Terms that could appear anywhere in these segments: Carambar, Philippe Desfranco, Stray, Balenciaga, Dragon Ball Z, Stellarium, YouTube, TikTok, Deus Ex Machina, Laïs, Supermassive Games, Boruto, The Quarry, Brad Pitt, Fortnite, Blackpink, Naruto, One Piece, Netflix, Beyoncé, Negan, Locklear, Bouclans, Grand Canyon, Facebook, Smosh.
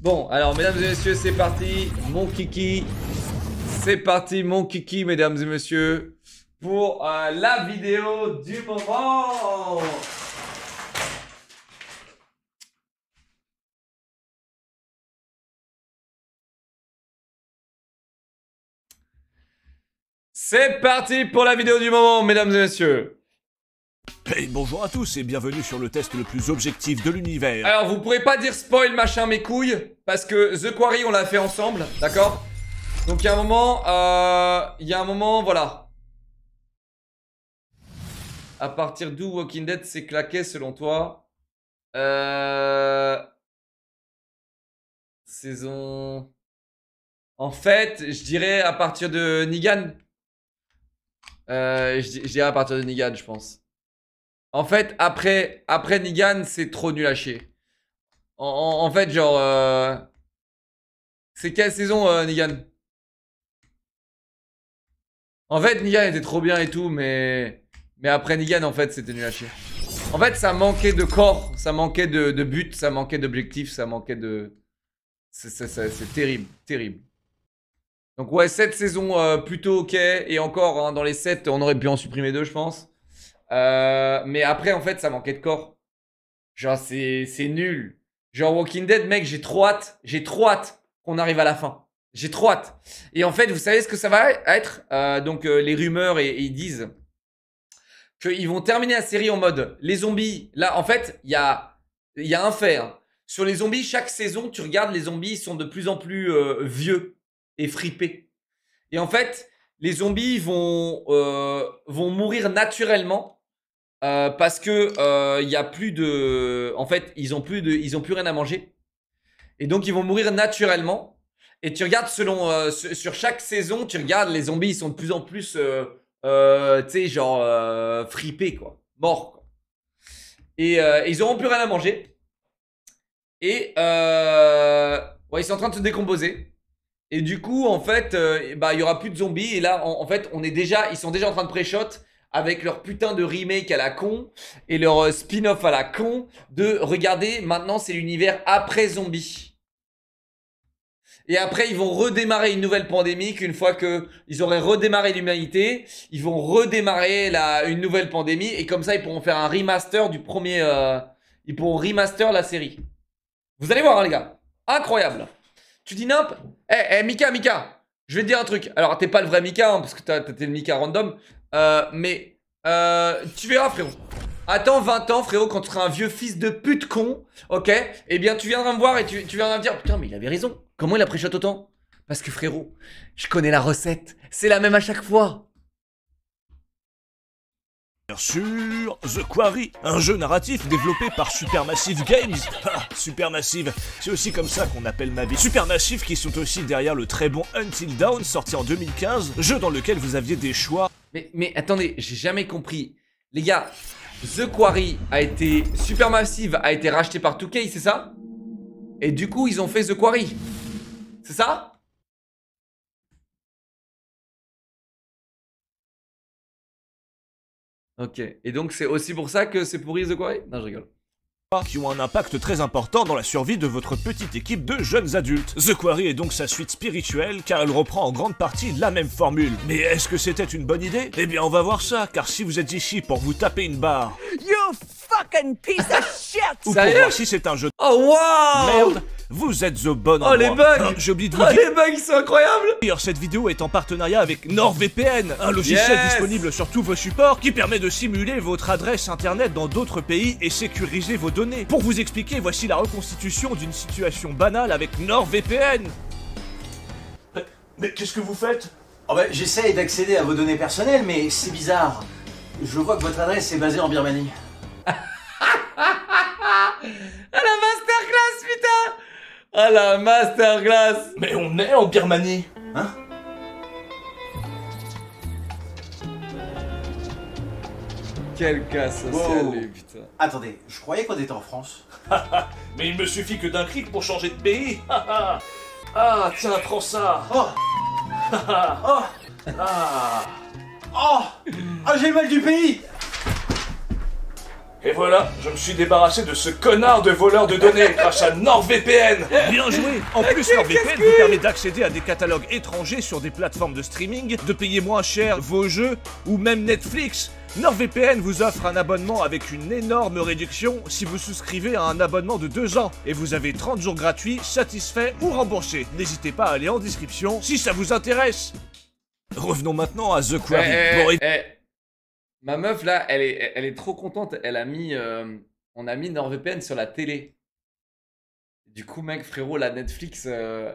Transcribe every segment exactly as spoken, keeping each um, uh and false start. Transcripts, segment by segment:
Bon, alors mesdames et messieurs, c'est parti, mon kiki. C'est parti, mon kiki, mesdames et messieurs, pour euh, la vidéo du moment. C'est parti pour la vidéo du moment, mesdames et messieurs. Et bonjour à tous et bienvenue sur le test le plus objectif de l'univers. Alors vous pourrez pas dire spoil machin mes couilles, parce que The Quarry on l'a fait ensemble, d'accord? Donc il y a un moment, euh, il y a un moment, voilà. À partir d'où Walking Dead s'est claqué selon toi? euh... Saison... En fait, je dirais à partir de Negan. Euh, je dirais à partir de Negan, je pense. En fait, après, après Negan, c'est trop nul à chier. En, en, en fait, genre... Euh... C'est quelle saison, euh, Negan? En fait, Negan était trop bien et tout, mais... Mais après Negan, en fait, c'était nul à chier. En fait, ça manquait de corps, ça manquait de, de but, ça manquait d'objectifs, ça manquait de... C'est terrible, terrible. Donc ouais, cette saison, euh, plutôt ok. Et encore, hein, dans les sept, on aurait pu en supprimer deux, je pense. Euh, mais après en fait ça manquait de corps. Genre c'est nul. Genre Walking Dead mec, j'ai trop hâte. J'ai trop hâte qu'on arrive à la fin. J'ai trop hâte. Et en fait vous savez ce que ça va être, euh, donc euh, les rumeurs et, et ils disent qu'ils vont terminer la série en mode les zombies. Là en fait il y a, y a un fait hein. Sur les zombies, chaque saison tu regardes, les zombies sont de plus en plus euh, vieux et fripés. Et en fait les zombies vont, euh, vont mourir naturellement. Euh, parce que euh, y a plus de, en fait, ils ont plus de, ils ont plus rien à manger, et donc ils vont mourir naturellement. Et tu regardes selon, euh, sur chaque saison, tu regardes les zombies, ils sont de plus en plus, euh, euh, tu sais, genre euh, fripés quoi, morts quoi. Et euh, ils auront plus rien à manger. Et euh, ouais, ils sont en train de se décomposer. Et du coup, en fait, euh, bah il y aura plus de zombies. Et là, en, en fait, on est déjà, ils sont déjà en train de pré-shot. Avec leur putain de remake à la con et leur spin-off à la con de regarder maintenant c'est l'univers après zombie. Et après ils vont redémarrer une nouvelle pandémie, qu'une fois qu'ils auraient redémarré l'humanité, ils vont redémarrer la, une nouvelle pandémie, et comme ça ils pourront faire un remaster du premier, euh, ils pourront remaster la série. Vous allez voir hein, les gars, incroyable. Tu dis nimp, eh hey, hey, Mika, Mika, je vais te dire un truc. Alors t'es pas le vrai Mika hein, parce que t'es le Mika random. Euh, mais euh, tu verras frérot. Attends vingt ans frérot, quand tu seras un vieux fils de pute con, ok, eh bien tu viendras me voir et tu, tu viendras me dire putain mais il avait raison. Comment il a pré-shot autant? Parce que frérot, je connais la recette. C'est la même à chaque fois. Bien sûr, The Quarry, un jeu narratif développé par Supermassive Games. Ah, Supermassive, c'est aussi comme ça qu'on appelle ma vie. Supermassive qui sont aussi derrière le très bon Until Dawn, sorti en deux mille quinze, jeu dans lequel vous aviez des choix. Mais, mais attendez, j'ai jamais compris. Les gars, The Quarry a été... Supermassive a été racheté par two K, c'est ça? Et du coup, ils ont fait The Quarry. C'est ça? Ok, et donc c'est aussi pour ça que c'est pourri The Quarry? Non, je rigole. Qui ont un impact très important dans la survie de votre petite équipe de jeunes adultes. The Quarry est donc sa suite spirituelle car elle reprend en grande partie la même formule. Mais est-ce que c'était une bonne idée? Eh bien on va voir ça, car si vous êtes ici pour vous taper une barre... You fucking piece of shit. Ou pour voir si c'est un jeu de... Oh wow. Merde. Vous êtes au bon endroit. Oh les bugs! J'ai oublié de vous dire. Oh les bugs, c'est incroyable! D'ailleurs, cette vidéo est en partenariat avec NordVPN, un logiciel yes. disponible sur tous vos supports qui permet de simuler votre adresse internet dans d'autres pays et sécuriser vos données. Pour vous expliquer, voici la reconstitution d'une situation banale avec NordVPN. Mais qu'est-ce que vous faites? Oh bah, j'essaye d'accéder à vos données personnelles, mais c'est bizarre. Je vois que votre adresse est basée en Birmanie. Ah la masterclass, putain! Ah la masterclass! Mais on est en Birmanie! Hein? Quel cas social, wow. lui, putain! Attendez, je croyais qu'on était en France. Mais il me suffit que d'un clic pour changer de pays! Ah, tiens, prends ça! Oh! Oh! Ah! Oh! Ah, j'ai le mal du pays! Et voilà, je me suis débarrassé de ce connard de voleur de données grâce à NordVPN. Bien joué. En plus, NordVPN vous permet d'accéder à des catalogues étrangers sur des plateformes de streaming, de payer moins cher vos jeux ou même Netflix. NordVPN vous offre un abonnement avec une énorme réduction si vous souscrivez à un abonnement de deux ans et vous avez trente jours gratuits, satisfaits ou remboursés. N'hésitez pas à aller en description si ça vous intéresse. Revenons maintenant à The Quarry. Hey, bon, et... hey. Ma meuf là, elle est, elle est trop contente. Elle a mis, euh, on a mis NordVPN sur la télé. Du coup, mec, frérot, la Netflix, euh,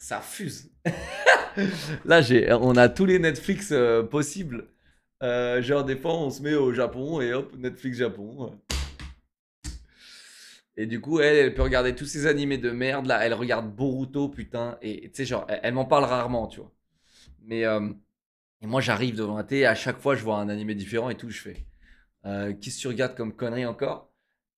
ça fuse. Là, j'ai, on a tous les Netflix euh, possibles. Euh, genre des fois on se met au Japon et hop, Netflix Japon. Et du coup elle, elle peut regarder tous ces animés de merde là, elle regarde Boruto putain, et tu sais genre elle, elle m'en parle rarement tu vois. Mais euh, et moi j'arrive devant un thé, à chaque fois je vois un animé différent et tout, je fais euh, qu'est-ce que tu regardes comme connerie encore?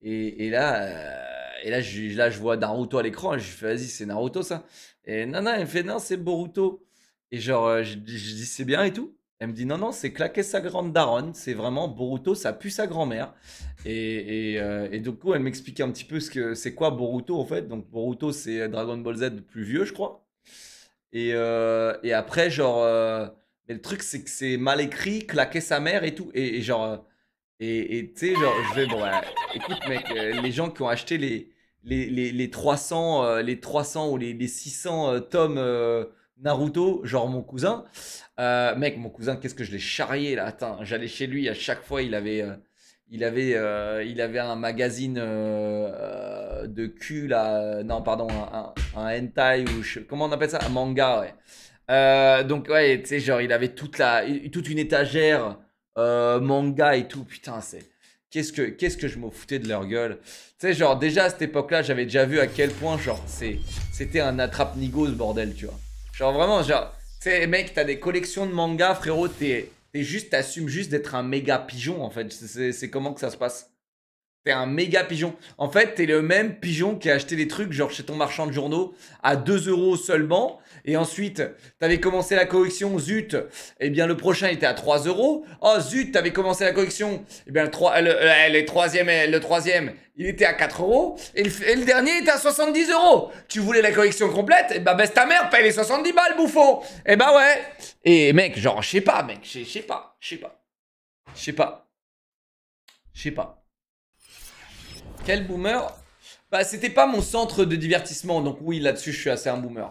Et, et là, euh, et là, je, là je vois Naruto à l'écran et je fais vas-y c'est Naruto ça. Et non non elle me fait non c'est Boruto. Et genre je, je dis c'est bien et tout. Elle me dit non, non, c'est claquer sa grande daronne, c'est vraiment Boruto, ça pue sa grand-mère. Et, et, euh, et donc, elle m'expliquait un petit peu ce que c'est quoi Boruto en fait. Donc, Boruto, c'est Dragon Ball Z plus vieux, je crois. Et, euh, et après, genre, euh, mais le truc, c'est que c'est mal écrit, claquer sa mère et tout. Et, et genre, et tu sais, genre, je vais, bon, bah, écoute, mec, les gens qui ont acheté les, les, les, les, trois cents, euh, les trois cents ou les, les six cents euh, tomes. Euh, Naruto, genre mon cousin, euh, mec, mon cousin, qu'est-ce que je l'ai charrié là. Attends, j'allais chez lui à chaque fois, il avait, euh, il avait, euh, il avait un magazine euh, de cul là, non pardon, un, un, un hentai ou je, comment on appelle ça, un manga, ouais. Euh, donc ouais, tu sais genre il avait toute la, toute une étagère euh, manga et tout, putain c'est. Qu'est-ce que, qu'est-ce que je m'en foutais de leur gueule. Tu sais, genre déjà à cette époque-là, j'avais déjà vu à quel point genre c'est, c'était un attrape-nigo ce bordel, tu vois. Genre vraiment, genre, tu sais, mec, t'as des collections de mangas, frérot, t'es juste, t'assumes juste d'être un méga pigeon, en fait. C'est comment que ça se passe? T'es un méga pigeon. En fait, t'es le même pigeon qui a acheté des trucs, genre chez ton marchand de journaux, à deux euros seulement. Et ensuite, t'avais commencé la collection, zut, eh bien le prochain était à trois euros. Oh zut, t'avais commencé la collection, eh bien le, trois, le, le, le, troisième, le troisième, il était à quatre euros. Et le, et le dernier était à soixante-dix euros. Tu voulais la collection complète, eh ben baisse ta mère, paye les soixante-dix balles, bouffon. Eh ben ouais. Et mec, genre, je sais pas, mec, je sais pas, je sais pas, je sais pas, je sais pas. Quel boomer? Bah c'était pas mon centre de divertissement, donc oui là-dessus je suis assez un boomer.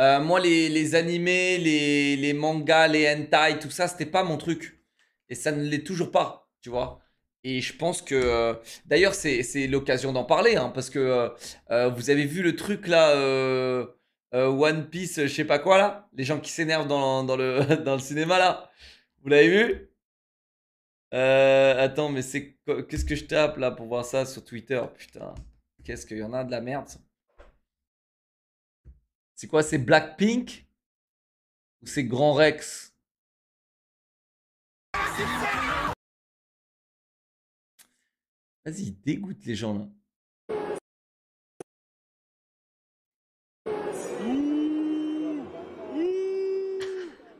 Euh, moi les, les animés, les, les mangas, les hentai, tout ça c'était pas mon truc. Et ça ne l'est toujours pas, tu vois. Et je pense que... Euh, d'ailleurs c'est l'occasion d'en parler, hein, parce que euh, vous avez vu le truc là, euh, euh, One Piece, je sais pas quoi là. Les gens qui s'énervent dans, dans, le, dans le cinéma là. Vous l'avez vu? Euh, attends, mais c'est qu'est-ce que je tape là pour voir ça sur Twitter? Putain, qu'est-ce qu'il y en a de la merde. C'est quoi? C'est Blackpink ou c'est Grand Rex? Vas-y, ils dégoûtent les gens là. Mmh. Mmh.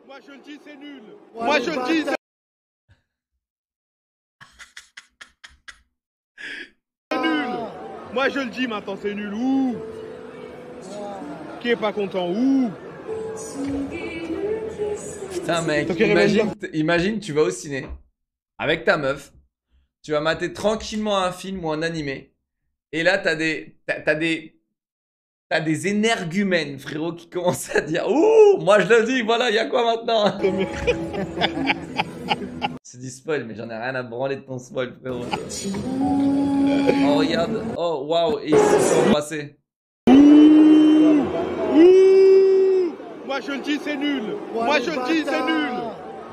Moi je le dis, c'est nul. Ouais, moi je le dis. Moi je le dis maintenant, c'est nul, ouh, qui est pas content, ouh. Putain mec, imagine, imagine tu vas au ciné avec ta meuf, tu vas mater tranquillement un film ou un animé, et là t'as des, t'as des, t'as des énergumènes frérot qui commencent à dire ouh, moi je le dis, voilà, y a quoi maintenant? C'est du spoil, mais j'en ai rien à branler de ton spoil, frérot. Oh, regarde. Oh, waouh, ils se sont embrassés. Ouh, ouh. Moi, je le dis, c'est nul. Ouais, moi, je le dis, c'est nul.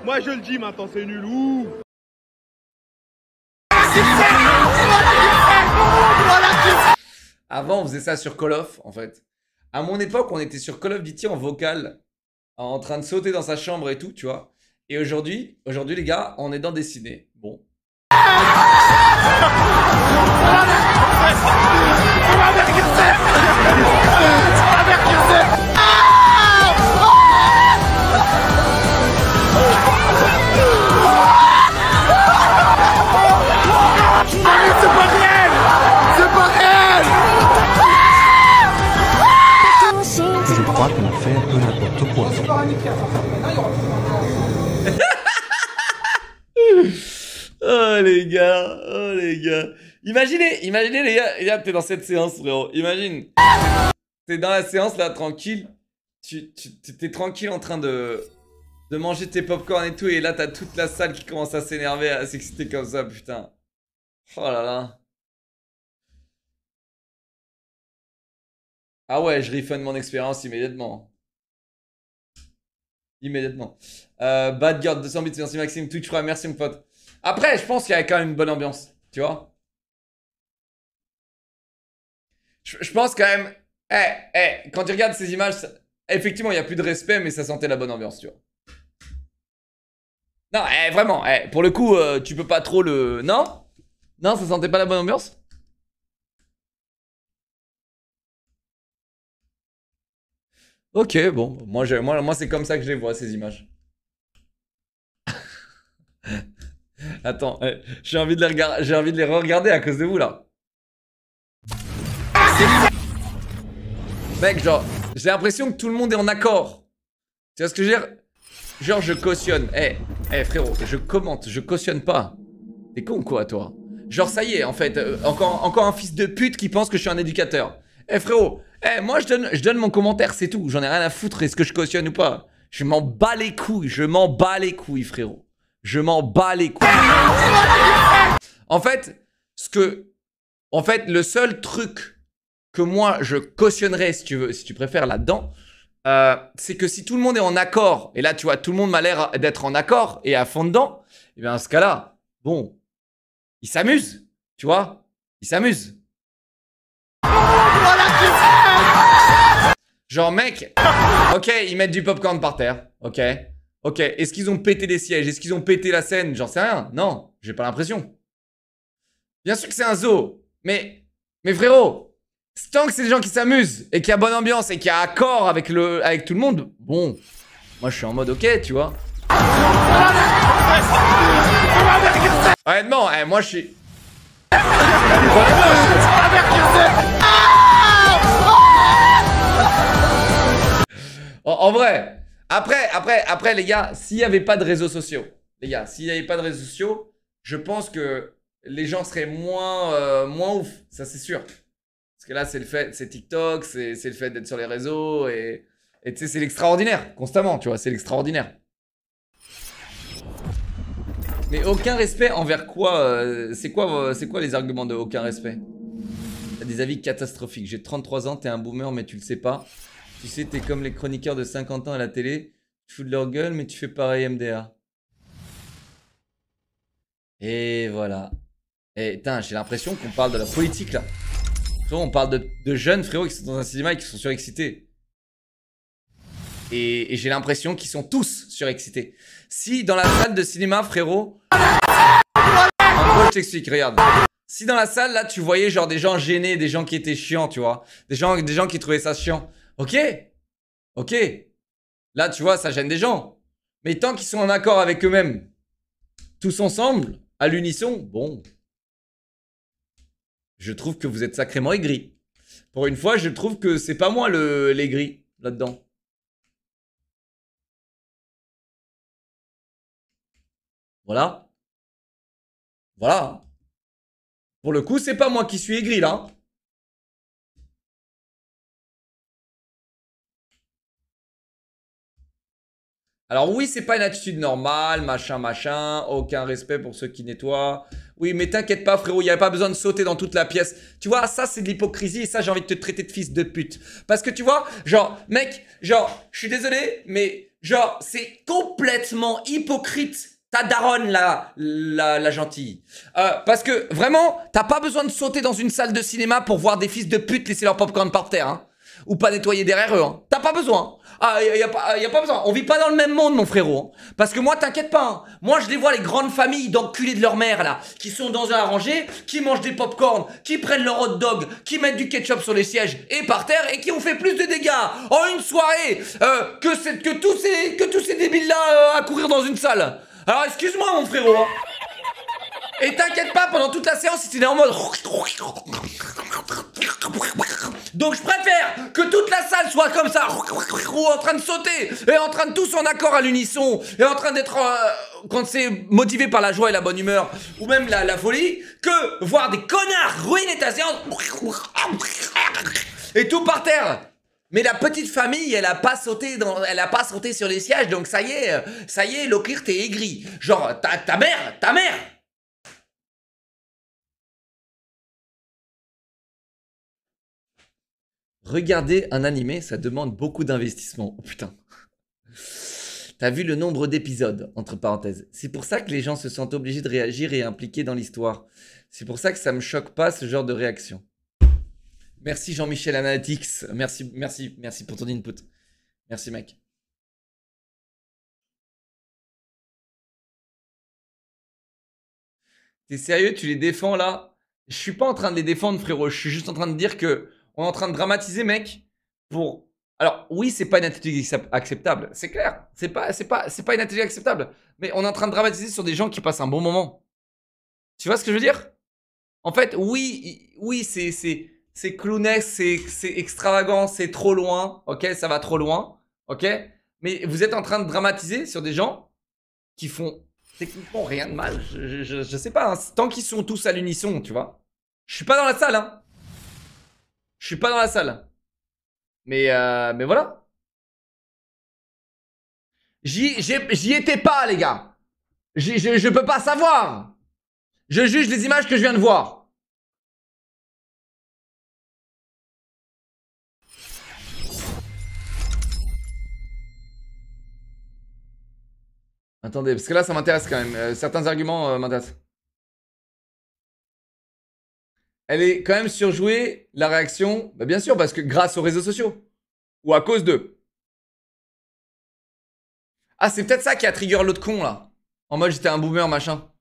Moi, je le dis, maintenant, c'est nul. Ouh. Avant, on faisait ça sur Call of, en fait. À mon époque, on était sur Call of Duty en vocal, en train de sauter dans sa chambre et tout, tu vois. Et aujourd'hui, aujourd'hui les gars, on est dans des ciné. Bon. faire de n'importe quoi. Oh les gars, oh les gars. Imaginez, imaginez les gars, les gars t'es dans cette séance frérot, imagine. T'es dans la séance là, tranquille. Tu, tu t'es tranquille en train de, de manger tes popcorn et tout. Et là t'as toute la salle qui commence à s'énerver, à s'exciter comme ça, putain. Oh là là. Ah ouais, je refund mon expérience immédiatement. Immédiatement. Euh, Bad Girl, deux cents bits, merci Maxime. Twitch, frère, merci mon pote. Après, je pense qu'il y a quand même une bonne ambiance, tu vois. Je, je pense quand même... Eh, eh, quand tu regardes ces images, ça... effectivement, il n'y a plus de respect, mais ça sentait la bonne ambiance, tu vois. Non, eh, vraiment, eh, pour le coup, euh, tu peux pas trop le... Non ? Non, ça sentait pas la bonne ambiance ? Ok, bon, moi, je, moi, moi c'est comme ça que je les vois, ces images. Attends, euh, j'ai envie de les regarder, j'ai envie de les re-regarder à cause de vous, là. Mec, genre, j'ai l'impression que tout le monde est en accord. Tu vois ce que je veux dire? Genre, je cautionne. Eh, hey, hey, frérot, je commente, je cautionne pas. T'es con, quoi, toi? Genre, ça y est, en fait, euh, encore, encore un fils de pute qui pense que je suis un éducateur. Eh, hey, frérot! Eh, hey, moi je donne, je donne mon commentaire, c'est tout. J'en ai rien à foutre, est-ce que je cautionne ou pas? Je m'en bats les couilles, je m'en bats les couilles, frérot. Je m'en bats les couilles. En fait, ce que... En fait, le seul truc que moi je cautionnerais, si tu veux, si tu préfères là-dedans, euh, c'est que si tout le monde est en accord, et là tu vois, tout le monde m'a l'air d'être en accord et à fond dedans, et bien, en ce cas-là, bon, il s'amuse, tu vois, il s'amuse. Genre mec, ok, ils mettent du popcorn par terre, ok, ok, est-ce qu'ils ont pété des sièges, est-ce qu'ils ont pété la scène, j'en sais rien, non, j'ai pas l'impression. Bien sûr que c'est un zoo, mais, mais frérot, tant que c'est des gens qui s'amusent, et qu'il y a bonne ambiance, et qu'il y a accord avec, le, avec tout le monde, bon, moi je suis en mode ok, tu vois. Honnêtement, eh, moi je suis... En vrai, après, après, après les gars, s'il n'y avait pas de réseaux sociaux, les gars, s'il n'y avait pas de réseaux sociaux, je pense que les gens seraient moins, euh, moins ouf, ça c'est sûr. Parce que là, c'est le fait, c'est TikTok, c'est le fait d'être sur les réseaux et tu sais, c'est l'extraordinaire, constamment, tu vois, c'est l'extraordinaire. Mais aucun respect envers quoi euh, C'est quoi, euh, c'est quoi les arguments de aucun respect? T'as des avis catastrophiques. J'ai trente-trois ans, t'es un boomer, mais tu le sais pas. Tu sais, t'es comme les chroniqueurs de cinquante ans à la télé, tu fous de leur gueule, mais tu fais pareil M D A. Et voilà. Et putain, j'ai l'impression qu'on parle de la politique là. On parle de, de jeunes frérots qui sont dans un cinéma et qui sont surexcités. Et, et j'ai l'impression qu'ils sont tous surexcités. Si dans la salle de cinéma, frérot... En gros, je t'explique, regarde. Si dans la salle là, tu voyais genre des gens gênés, des gens qui étaient chiants, tu vois. Des gens, des gens qui trouvaient ça chiant. Ok, ok, là tu vois ça gêne des gens, mais tant qu'ils sont en accord avec eux-mêmes, tous ensemble, à l'unisson, bon, je trouve que vous êtes sacrément aigris. Pour une fois, je trouve que c'est pas moi le l'aigri là-dedans. Voilà, voilà, pour le coup c'est pas moi qui suis aigri là. Alors oui, c'est pas une attitude normale, machin, machin, aucun respect pour ceux qui nettoient. Oui, mais t'inquiète pas frérot, il n'y avait pas besoin de sauter dans toute la pièce. Tu vois, ça c'est de l'hypocrisie et ça j'ai envie de te traiter de fils de pute. Parce que tu vois, genre, mec, genre, je suis désolé, mais genre, c'est complètement hypocrite. Ta daronne la, la, la gentille. Euh, parce que vraiment, t'as pas besoin de sauter dans une salle de cinéma pour voir des fils de pute laisser leur popcorn par terre, hein. Ou pas nettoyer derrière eux, hein. T'as pas besoin. Ah, y a, y a, y a pas besoin. On vit pas dans le même monde, mon frérot. Hein. Parce que moi, t'inquiète pas. Hein. Moi, je les vois, les grandes familles d'enculés de leur mère, là, qui sont dans un rangée, qui mangent des pop-corn, qui prennent leur hot dog, qui mettent du ketchup sur les sièges et par terre et qui ont fait plus de dégâts en une soirée euh, que, cette, que tous ces, que tous ces débiles-là euh, à courir dans une salle. Alors, excuse-moi, mon frérot. Hein. Et t'inquiète pas, pendant toute la séance, c'était en mode... Donc je préfère que toute la salle soit comme ça, en train de sauter, et en train de tous en accord à l'unisson, et en train d'être... Euh, quand c'est motivé par la joie et la bonne humeur, ou même la, la folie, que voir des connards ruiner ta séance, et tout par terre. Mais la petite famille, elle a pas sauté dans, elle a pas sauté sur les sièges, donc ça y est, ça y est, Leclerc, t'es aigri. Genre, ta, ta mère, ta mère. Regarder un animé, ça demande beaucoup d'investissement. Oh putain. T'as vu le nombre d'épisodes, entre parenthèses. C'est pour ça que les gens se sentent obligés de réagir et impliqués dans l'histoire. C'est pour ça que ça me choque pas, ce genre de réaction. Merci Jean-Michel Analytics. Merci, merci, merci pour ton input. Merci mec. T'es sérieux, tu les défends là? Je suis pas en train de les défendre frérot, je suis juste en train de dire que on est en train de dramatiser, mec, pour... Alors, oui, c'est pas une attitude acceptable, c'est clair. C'est pas, c'est pas, c'est pas une attitude acceptable. Mais on est en train de dramatiser sur des gens qui passent un bon moment. Tu vois ce que je veux dire? En fait, oui, oui, c'est c'est clownesque, c'est extravagant, c'est trop loin, ok? Ça va trop loin, ok? Mais vous êtes en train de dramatiser sur des gens qui font techniquement rien de mal. Je, je, je sais pas, hein, tant qu'ils sont tous à l'unisson, tu vois. Je suis pas dans la salle, hein. Je suis pas dans la salle. Mais, euh, mais voilà. J'y étais pas, les gars. Je, je peux pas savoir. Je juge les images que je viens de voir. Attendez, parce que là, ça m'intéresse quand même. Euh, certains arguments euh, m'intéressent. Elle est quand même surjouée, la réaction, bah bien sûr, parce que grâce aux réseaux sociaux. Ou à cause d'eux. Ah, c'est peut-être ça qui a trigger l'autre con, là. En mode, j'étais un boomer, machin.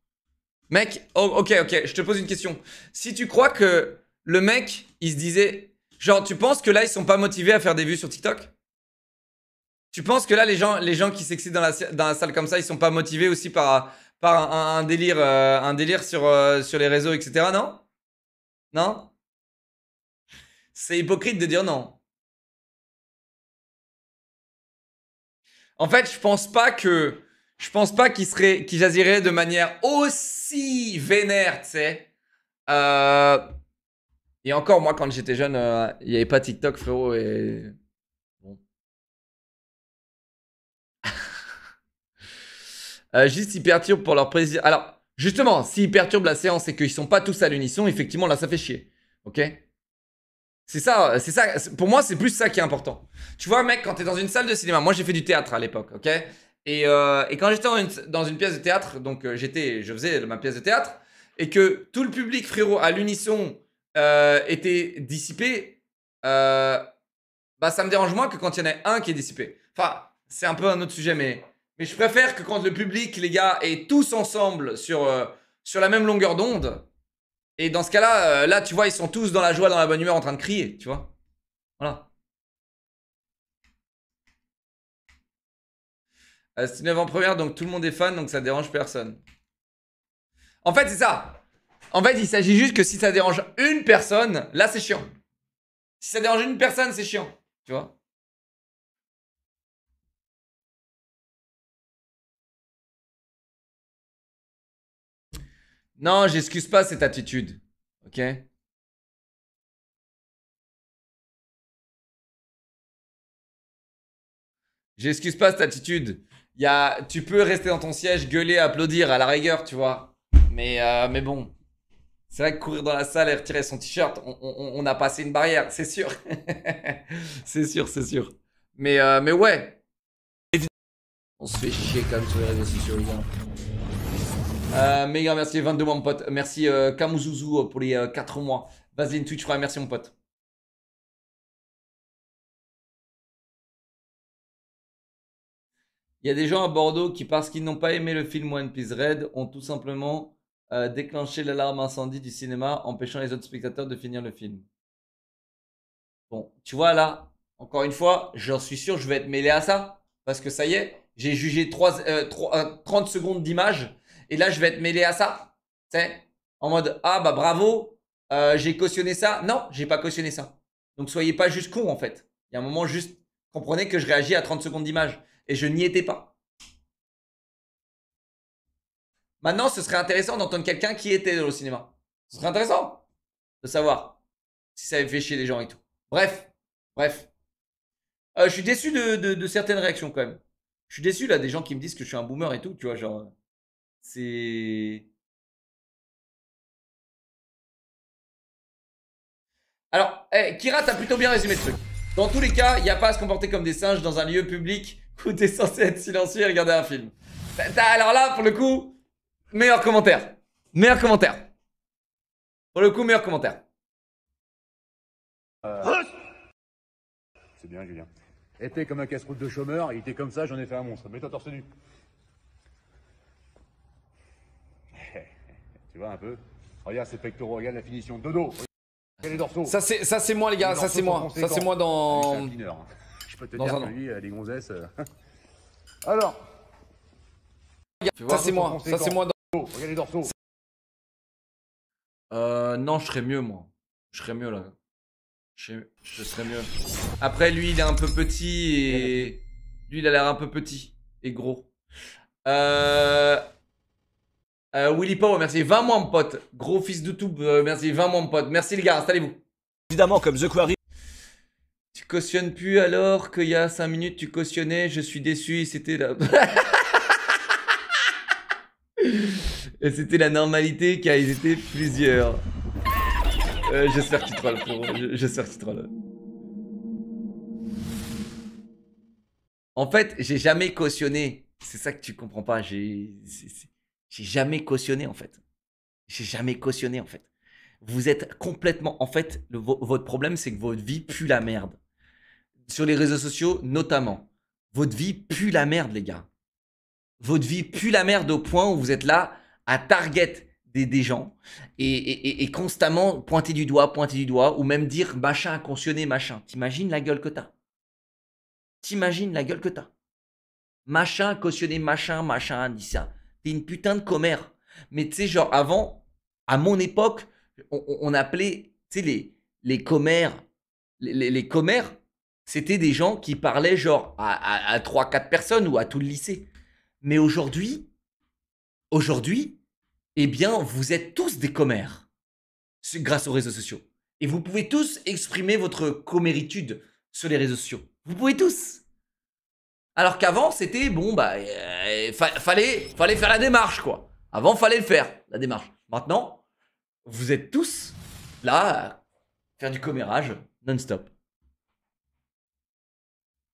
Mec, oh, ok, ok, je te pose une question. Si tu crois que le mec, il se disait... Genre, tu penses que là, ils sont pas motivés à faire des vues sur TikTok? Tu penses que là, les gens, les gens qui s'excitent dans la, dans la salle comme ça, ils sont pas motivés aussi par, par un, un, un délire, euh, un délire sur, euh, sur les réseaux, et cetera, non? Non? C'est hypocrite de dire non. En fait, je pense pas que... Je pense pas qu'il serait... qu'il jazirait de manière aussi vénère, tu sais. Euh... Et encore, moi, quand j'étais jeune, il euh, n'y avait pas TikTok, frérot, et... Bon. euh, juste, ils perturbent pour leur plaisir. Alors... Justement, s'ils perturbent la séance et qu'ils sont pas tous à l'unisson, effectivement, là, ça fait chier. Ok? C'est ça, c'est ça. Pour moi, c'est plus ça qui est important. Tu vois, mec, quand t'es dans une salle de cinéma, moi, j'ai fait du théâtre à l'époque, ok? Et, euh, et quand j'étais dans une, dans une pièce de théâtre, donc euh, j'étais, je faisais ma pièce de théâtre, et que tout le public, frérot, à l'unisson euh, était dissipé, euh, bah, ça me dérange moins que quand il y en a un qui est dissipé. Enfin, c'est un peu un autre sujet, mais... Mais je préfère que quand le public, les gars, est tous ensemble sur, euh, sur la même longueur d'onde. Et dans ce cas-là, euh, là, tu vois, ils sont tous dans la joie, dans la bonne humeur, en train de crier, tu vois. Voilà. Euh, c'est une avant-première, donc tout le monde est fan, donc ça dérange personne. En fait, c'est ça. En fait, il s'agit juste que si ça dérange une personne, là, c'est chiant. Si ça dérange une personne, c'est chiant, tu vois. Non, j'excuse pas cette attitude, ok? J'excuse pas cette attitude. Y a, tu peux rester dans ton siège, gueuler, applaudir à la rigueur, tu vois. Mais, euh, mais bon, c'est vrai que courir dans la salle et retirer son t-shirt, on, on, on a passé une barrière, c'est sûr. C'est sûr, c'est sûr. Mais, euh, mais ouais. On se fait chier quand même sur les réseaux sociaux, les gars. Euh, méga merci les vingt-deux mois mon pote. Merci euh, Kamuzuzu pour les euh, quatre mois. Vaseline Twitch Prime, merci mon pote. Il y a des gens à Bordeaux qui parce qu'ils n'ont pas aimé le film One Piece Red ont tout simplement euh, déclenché l'alarme incendie du cinéma empêchant les autres spectateurs de finir le film. Bon, tu vois là, encore une fois, j'en suis sûr je vais être mêlé à ça. Parce que ça y est, j'ai jugé trois, euh, trois, euh, trente secondes d'image. Et là, je vais être mêlé à ça, tu sais, en mode ah bah bravo, euh, j'ai cautionné ça. Non, j'ai pas cautionné ça. Donc soyez pas juste con en fait. Il y a un moment, juste, comprenez que je réagis à trente secondes d'image. Et je n'y étais pas. Maintenant, ce serait intéressant d'entendre quelqu'un qui était au cinéma. Ce serait intéressant de savoir si ça avait fait chier les gens et tout. Bref, bref. Euh, je suis déçu de, de, de certaines réactions quand même. Je suis déçu là des gens qui me disent que je suis un boomer et tout, tu vois, genre... C'est... Alors, hey, Kira, t'as plutôt bien résumé le truc. Dans tous les cas, il n'y a pas à se comporter comme des singes dans un lieu public où t'es censé être silencieux et regarder un film. Alors là, pour le coup, meilleur commentaire. Meilleur commentaire. Pour le coup, meilleur commentaire. Euh... C'est bien, Julien. Était comme un casse-croûte de chômeur, il était comme ça, j'en ai fait un monstre. Mets-toi torse nu. Tu vois un peu? Regarde ces pectoraux, regarde la finition. Dodo. Les dorsaux. Ça c'est ça c'est moi les gars, les ça c'est moi. Ça c'est moi dans Je peux te dans dire que lui euh, les gonzesses. Euh... Alors ça c'est moi, ça c'est moi dans Regarde les dorsaux. Euh non, je serais mieux moi. Je serais mieux là. Je, je serais mieux. Après lui, il est un peu petit et lui il a l'air un peu petit et gros. Euh Euh, Willy Power, merci. vingt mois, mon pote. Gros fils de toube, euh, merci. vingt mois, mon pote. Merci, les gars. Installez-vous. Évidemment, comme The Quarry. Tu cautionnes plus alors qu'il y a cinq minutes, tu cautionnais. Je suis déçu. C'était la... Et c'était la normalité car ils étaient plusieurs. Euh, J'espère qu'ils trollent. Pour... J'espère qu'ils trollent. En fait, j'ai jamais cautionné. C'est ça que tu comprends pas. J'ai... J'ai jamais cautionné en fait. J'ai jamais cautionné en fait. Vous êtes complètement... En fait, le, votre problème, c'est que votre vie pue la merde. Sur les réseaux sociaux, notamment. Votre vie pue la merde, les gars. Votre vie pue la merde au point où vous êtes là à target des, des gens et, et, et constamment pointer du doigt, pointer du doigt ou même dire machin, cautionner, machin. T'imagines la gueule que t'as. T'imagines la gueule que t'as. Machin, cautionner, machin, machin, dis ça. T'es une putain de commère. Mais tu sais, genre avant, à mon époque, on, on appelait, tu sais, les, les commères. Les, les, les commères, c'était des gens qui parlaient genre à, à, à trois quatre personnes ou à tout le lycée. Mais aujourd'hui, aujourd'hui, eh bien, vous êtes tous des commères grâce aux réseaux sociaux. Et vous pouvez tous exprimer votre comméritude sur les réseaux sociaux. Vous pouvez tous. Alors qu'avant, c'était, bon, bah, euh, fa fallait, fallait faire la démarche, quoi. Avant, fallait le faire, la démarche. Maintenant, vous êtes tous là à faire du commérage non-stop.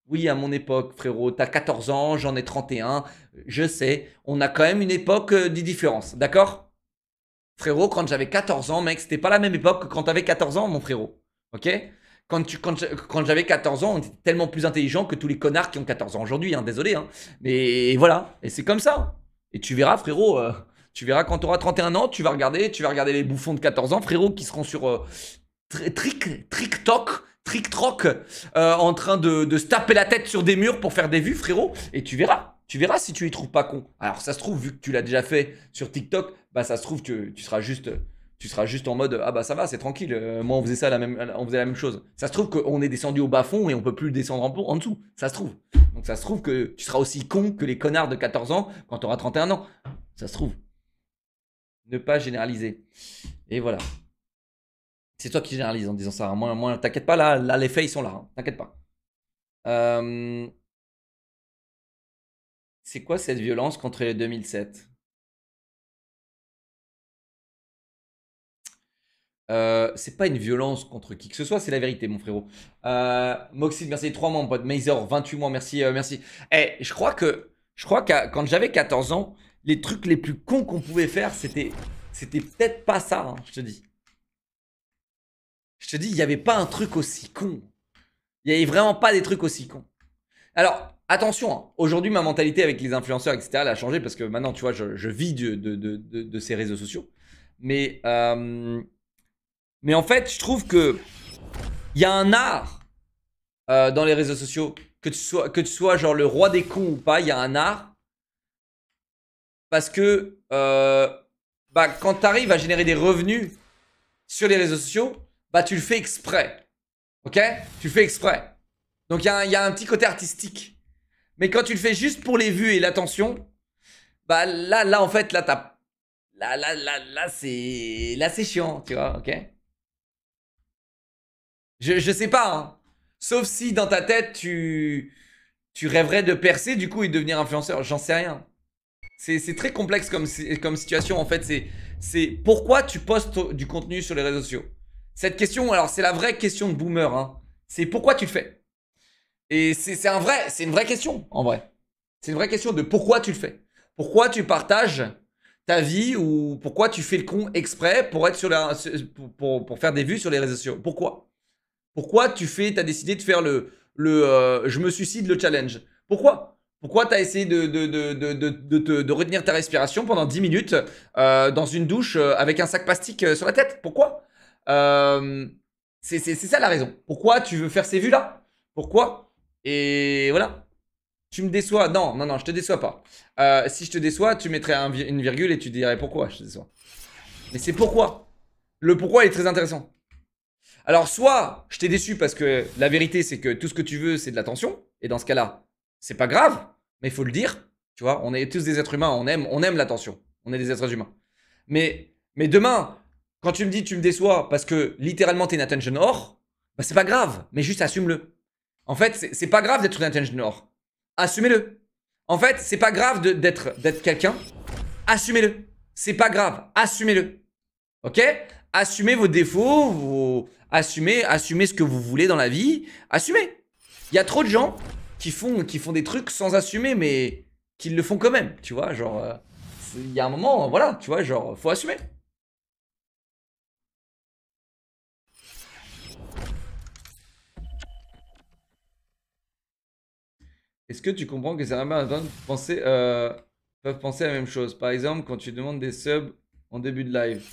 Oui, à mon époque, frérot, t'as quatorze ans, j'en ai trente et un, je sais. On a quand même une époque euh, des différences, d'accord? Frérot, quand j'avais quatorze ans, mec, c'était pas la même époque que quand t'avais quatorze ans, mon frérot, ok? Quand, quand, quand j'avais quatorze ans, on était tellement plus intelligent que tous les connards qui ont quatorze ans aujourd'hui, hein, désolé. Hein. Mais voilà, et c'est comme ça. Et tu verras, frérot, euh, tu verras quand tu auras trente et un ans, tu vas regarder, tu vas regarder les bouffons de quatorze ans, frérot, qui seront sur euh, trick, trick toc, trick troc, euh, en train de, de se taper la tête sur des murs pour faire des vues, frérot. Et tu verras, tu verras si tu y trouves pas con. Alors ça se trouve, vu que tu l'as déjà fait sur TikTok, bah ça se trouve que tu seras juste... Tu seras juste en mode, ah bah ça va, c'est tranquille. Euh, moi, on faisait ça, la même, on faisait la même chose. Ça se trouve qu'on est descendu au bas-fond et on peut plus descendre en, en dessous. Ça se trouve. Donc, ça se trouve que tu seras aussi con que les connards de quatorze ans quand tu auras trente et un ans. Ça se trouve. Ne pas généraliser. Et voilà. C'est toi qui généralises en disant ça. Hein. Moi, moi t'inquiète pas, là, là, les faits, ils sont là. Hein. T'inquiète pas. Euh... C'est quoi cette violence contre les deux mille sept? Euh, c'est pas une violence contre qui que ce soit, c'est la vérité, mon frérot. Euh, Moxid, merci. trois mois, mon pote. Mazer, vingt-huit mois, merci. Euh, merci. Eh, je crois que, je crois que quand j'avais quatorze ans, les trucs les plus cons qu'on pouvait faire, c'était c'était peut-être pas ça, hein, je te dis. Je te dis, il n'y avait pas un truc aussi con. Il n'y avait vraiment pas des trucs aussi cons. Alors, attention, hein, aujourd'hui, ma mentalité avec les influenceurs, et cetera, elle a changé parce que maintenant, tu vois, je, je vis de, de, de, de, de ces réseaux sociaux. Mais... Euh, Mais en fait, je trouve que il y a un art euh, dans les réseaux sociaux, que tu sois que tu sois genre le roi des cons ou pas, il y a un art parce que euh, bah quand tu arrives à générer des revenus sur les réseaux sociaux, bah tu le fais exprès, ok? Tu le fais exprès. Donc il y, y a un petit côté artistique. Mais quand tu le fais juste pour les vues et l'attention, bah là, là en fait, là t'as... Là, là, là, là, c'est... Là, c'est chiant, tu vois, ok? Je, je sais pas, hein. Sauf si dans ta tête, tu... Tu rêverais de percer, du coup, et devenir influenceur. J'en sais rien. C'est très complexe comme, comme situation, en fait. C'est pourquoi tu postes du contenu sur les réseaux sociaux? Cette question, alors, c'est la vraie question de boomer, hein. C'est pourquoi tu le fais. Et c'est un vrai, c'est une vraie question, en vrai. C'est une vraie question de pourquoi tu le fais. Pourquoi tu partages ta vie ou pourquoi tu fais le con exprès pour, être sur la, pour, pour, pour faire des vues sur les réseaux sociaux? Pourquoi? Pourquoi tu fais, t'as décidé de faire le, le euh, je me suicide le challenge? Pourquoi? Pourquoi t'as essayé de, de, de, de, de, de, de, de retenir ta respiration pendant dix minutes euh, dans une douche euh, avec un sac plastique euh, sur la tête? Pourquoi? euh, C'est ça la raison. Pourquoi tu veux faire ces vues-là? Pourquoi? Et voilà. Tu me déçois. Non, non, non, je te déçois pas. Euh, si je te déçois, tu mettrais un, une virgule et tu dirais pourquoi je te déçois. Mais c'est pourquoi. Le pourquoi est très intéressant. Alors, soit je t'ai déçu parce que la vérité, c'est que tout ce que tu veux, c'est de l'attention. Et dans ce cas-là, c'est pas grave, mais il faut le dire. Tu vois, on est tous des êtres humains, on aime, on aime l'attention. On est des êtres humains. Mais, mais demain, quand tu me dis tu me déçois parce que littéralement, t'es une attention whore, bah, c'est pas grave, mais juste assume-le. En fait, c'est pas grave d'être une attention whore. Assumez-le. En fait, c'est pas grave d'être d'être quelqu'un. Assumez-le. C'est pas grave. Assumez-le. Ok? Assumez vos défauts. Vos... Assumez, assumez ce que vous voulez dans la vie. Assumez. Il y a trop de gens qui font, qui font des trucs sans assumer, mais qui le font quand même. Tu vois, genre, il euh, y a un moment, voilà, tu vois, genre, faut assumer. Est-ce que tu comprends que certains personnes penser, euh, peuvent penser à la même chose? Par exemple, quand tu demandes des subs en début de live.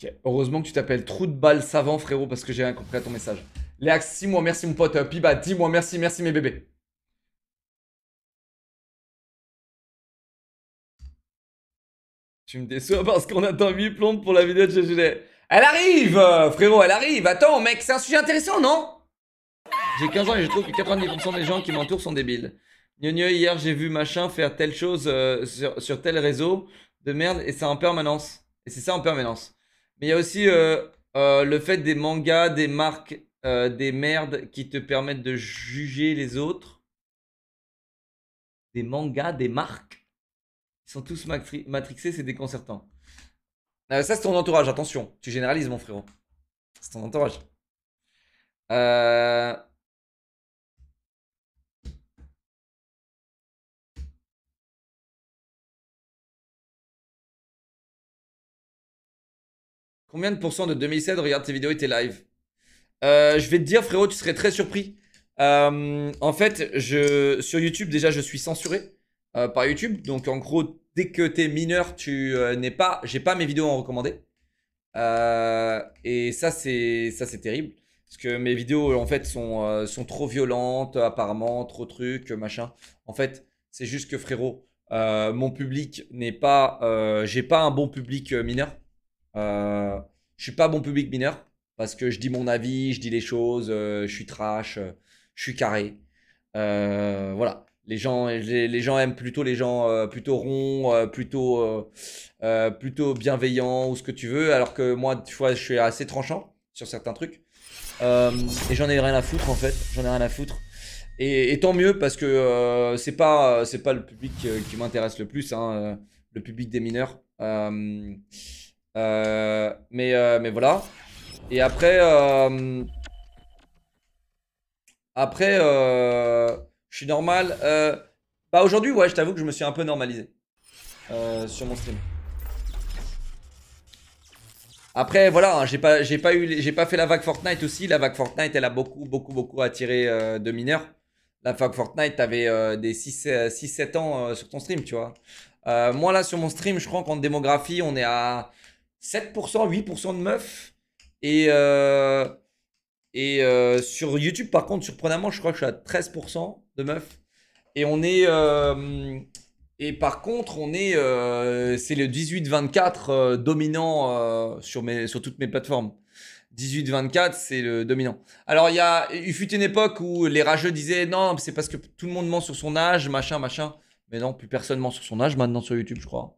Okay. Heureusement que tu t'appelles trou de balle savant, frérot, parce que j'ai rien compris à ton message. Léax, six mois, merci mon pote. Piba, dix mois, merci, merci mes bébés. Tu me déçois parce qu'on attend huit plombes pour la vidéo de G G D. Elle arrive, frérot, elle arrive. Attends, mec, c'est un sujet intéressant, non? J'ai quinze ans et je trouve que quatre-vingt-dix pour cent des gens qui m'entourent sont débiles. Gneugneu, hier j'ai vu machin faire telle chose euh, sur, sur tel réseau de merde et c'est en permanence. Et c'est ça en permanence. Mais il y a aussi euh, euh, le fait des mangas, des marques, euh, des merdes qui te permettent de juger les autres. Des mangas, des marques. Ils sont tous matri matrixés, c'est déconcertant. Euh, ça c'est ton entourage, attention. Tu généralises mon frérot. C'est ton entourage. Euh... Combien de pourcents de deux mille sept regarde tes vidéos et tes lives? euh, Je vais te dire frérot, tu serais très surpris. Euh, en fait, je, sur YouTube déjà je suis censuré euh, par YouTube. Donc en gros, dès que t'es mineur, tu euh, n'es pas, j'ai pas mes vidéos en recommandé. Euh, et ça c'est, ça c'est terrible. Parce que mes vidéos en fait sont, euh, sont trop violentes, apparemment, trop trucs, machin. En fait, c'est juste que frérot, euh, mon public n'est pas... Euh, j'ai pas un bon public mineur. Euh, je suis pas bon public mineur parce que je dis mon avis, je dis les choses, euh, je suis trash, euh, je suis carré. Euh, voilà, les gens, les, les gens aiment plutôt les gens euh, plutôt ronds, euh, plutôt, euh, euh, plutôt bienveillants ou ce que tu veux. Alors que moi, tu vois, je suis assez tranchant sur certains trucs. Euh, et j'en ai rien à foutre en fait, j'en ai rien à foutre. Et, et tant mieux parce que euh, c'est pas, c'est pas le public euh, qui m'intéresse le plus, hein, euh, le public des mineurs. Euh, euh, mais, euh, mais voilà. Et après, euh, après, euh, je suis normal. Euh, bah aujourd'hui, ouais, je t'avoue que je me suis un peu normalisé euh, sur mon stream. Après voilà, hein, j'ai pas, j'ai pas eu, j'ai pas fait la vague Fortnite aussi. La vague Fortnite, elle a beaucoup, beaucoup, beaucoup attiré euh, de mineurs. La vague Fortnite, t'avais euh, des six sept ans euh, sur ton stream, tu vois. Euh, moi là, sur mon stream, je crois qu'en démographie, on est à sept pour cent, huit pour cent de meufs. Et, euh, et euh, sur YouTube, par contre, surprenamment, je crois que je suis à treize pour cent de meufs. Et on est... Euh, Et par contre, on est, euh, c'est le dix-huit vingt-quatre euh, dominant euh, sur, mes, sur toutes mes plateformes. dix-huit vingt-quatre, c'est le dominant. Alors, il y a, il fut une époque où les rageux disaient « Non, c'est parce que tout le monde ment sur son âge, machin, machin. » Mais non, plus personne ment sur son âge maintenant sur YouTube, je crois.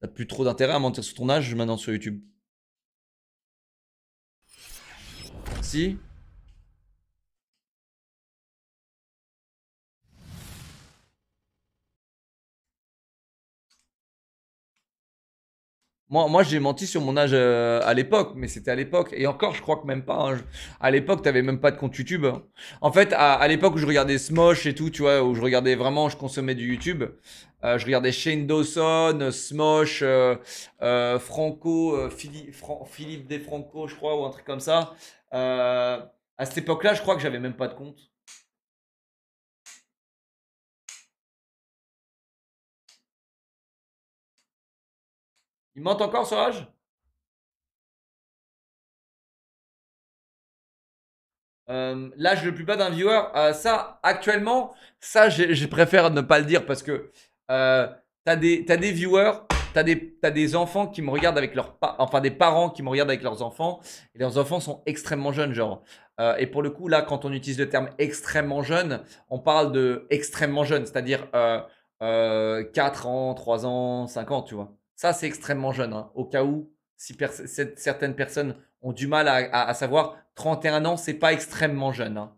T'as plus trop d'intérêt à mentir sur ton âge maintenant sur YouTube. Si ? Moi, moi j'ai menti sur mon âge euh, à l'époque, mais c'était à l'époque. Et encore, je crois que même pas. Hein, je... À l'époque, t'avais même pas de compte YouTube. Hein. En fait, à, à l'époque où je regardais Smosh et tout, tu vois, où je regardais vraiment, je consommais du YouTube. Euh, je regardais Shane Dawson, Smosh, euh, euh, Franco, euh, Philippe, Fran... Philippe Desfranco, je crois, ou un truc comme ça. Euh, à cette époque-là, je crois que j'avais même pas de compte. Il ment encore sur l'âge ? euh, L'âge le plus bas d'un viewer, euh, ça, actuellement, ça, je préfère ne pas le dire parce que euh, t'as des, t'as des viewers, t'as des, t'as des enfants qui me regardent avec leurs parents, enfin des parents qui me regardent avec leurs enfants, et leurs enfants sont extrêmement jeunes, genre. Euh, et pour le coup, là, quand on utilise le terme extrêmement jeune, on parle de extrêmement jeune, c'est-à-dire euh, euh, quatre ans, trois ans, cinq ans, tu vois. Ça, c'est extrêmement jeune, hein. Au cas où, si pers certaines personnes ont du mal à, à, à savoir, trente et un ans, c'est pas extrêmement jeune. Hein.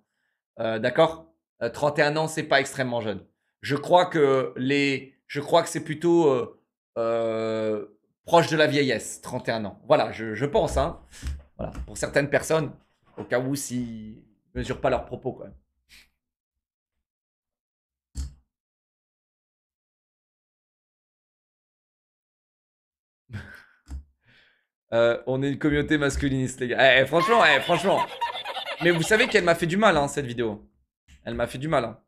Euh, D'accord, euh, trente et un ans, c'est pas extrêmement jeune. Je crois que les, je crois que c'est plutôt euh, euh, proche de la vieillesse, trente et un ans. Voilà, je, je pense. Hein. Voilà. Pour certaines personnes, au cas où, s'ils ne mesurent pas leurs propos quand même. Euh, on est une communauté masculiniste, les gars. Eh, eh, franchement, eh, franchement. Mais vous savez qu'elle m'a fait du mal, hein, cette vidéo. Elle m'a fait du mal. Hein.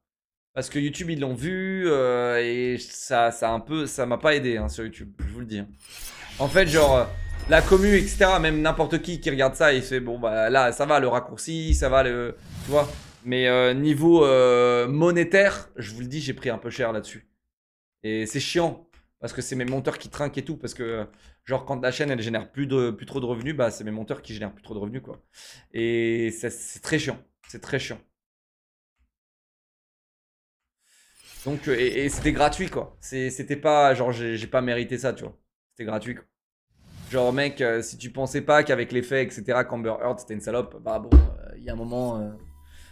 Parce que YouTube, ils l'ont vu. Euh, et ça, ça un peu, ça m'a pas aidé hein, sur YouTube, je vous le dis. En fait, genre, la commu, et cetera, même n'importe qui qui regarde ça, il fait bon, bah là, ça va, le raccourci, ça va, le. Tu vois. Mais euh, niveau euh, monétaire, je vous le dis, j'ai pris un peu cher là-dessus. Et c'est chiant. Parce que c'est mes monteurs qui trinquent et tout. Parce que, genre, quand la chaîne, elle génère plus, de, plus trop de revenus, bah, c'est mes monteurs qui génèrent plus trop de revenus, quoi. Et c'est très chiant. C'est très chiant. Donc, et, et c'était gratuit, quoi. C'était pas, genre, j'ai pas mérité ça, tu vois. C'était gratuit, quoi. Genre, mec, si tu pensais pas qu'avec les faits, et cetera, qu'Amber Heard, c'était une salope, bah, bon, il euh, y a un moment. Euh,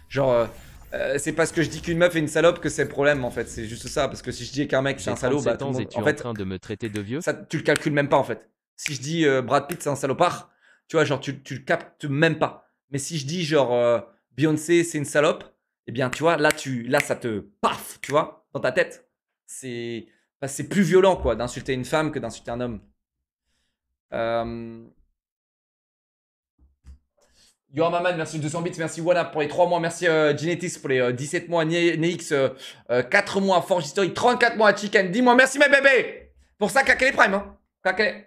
genre. Euh, Euh, c'est parce que je dis qu'une meuf est une salope que c'est le problème en fait, c'est juste ça. Parce que si je dis qu'un mec c'est un salaud, bah tout le monde... en fait, en train de me traiter de vieux, ça tu le calcules même pas en fait. Si je dis euh, Brad Pitt c'est un salopard, tu vois genre tu, tu le captes même pas. Mais si je dis genre euh, Beyoncé c'est une salope, eh bien tu vois là tu là ça te paf, tu vois dans ta tête. C'est bah, c'est plus violent quoi d'insulter une femme que d'insulter un homme. Euh... Yo Maman, merci deux cents bits, merci Wanap pour les trois mois, merci euh, Genetis pour les euh, dix-sept mois, Nex, euh, euh, quatre mois, Forge History, trente-quatre mois à Chicken, dix mois, merci mes bébés. Pour ça, claquez les primes, hein. Claquez.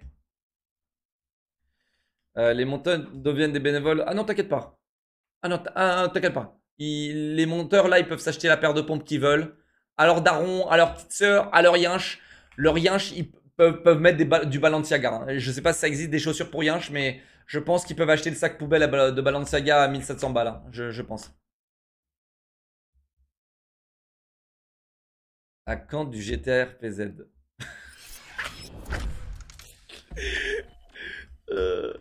Euh, les monteurs deviennent des bénévoles. Ah non, t'inquiète pas. Ah non, t'inquiète pas. Ils, les monteurs, là, ils peuvent s'acheter la paire de pompes qu'ils veulent. À leur daron, à leur petite sœur, à leur yinche. Leur yinche, ils peuvent, peuvent mettre des ba du Balenciaga. Hein. Je sais pas si ça existe des chaussures pour yinche, mais... Je pense qu'ils peuvent acheter le sac poubelle de Balenciaga à mille sept cents balles, hein. je, je pense. À quand du G T R P Z? euh...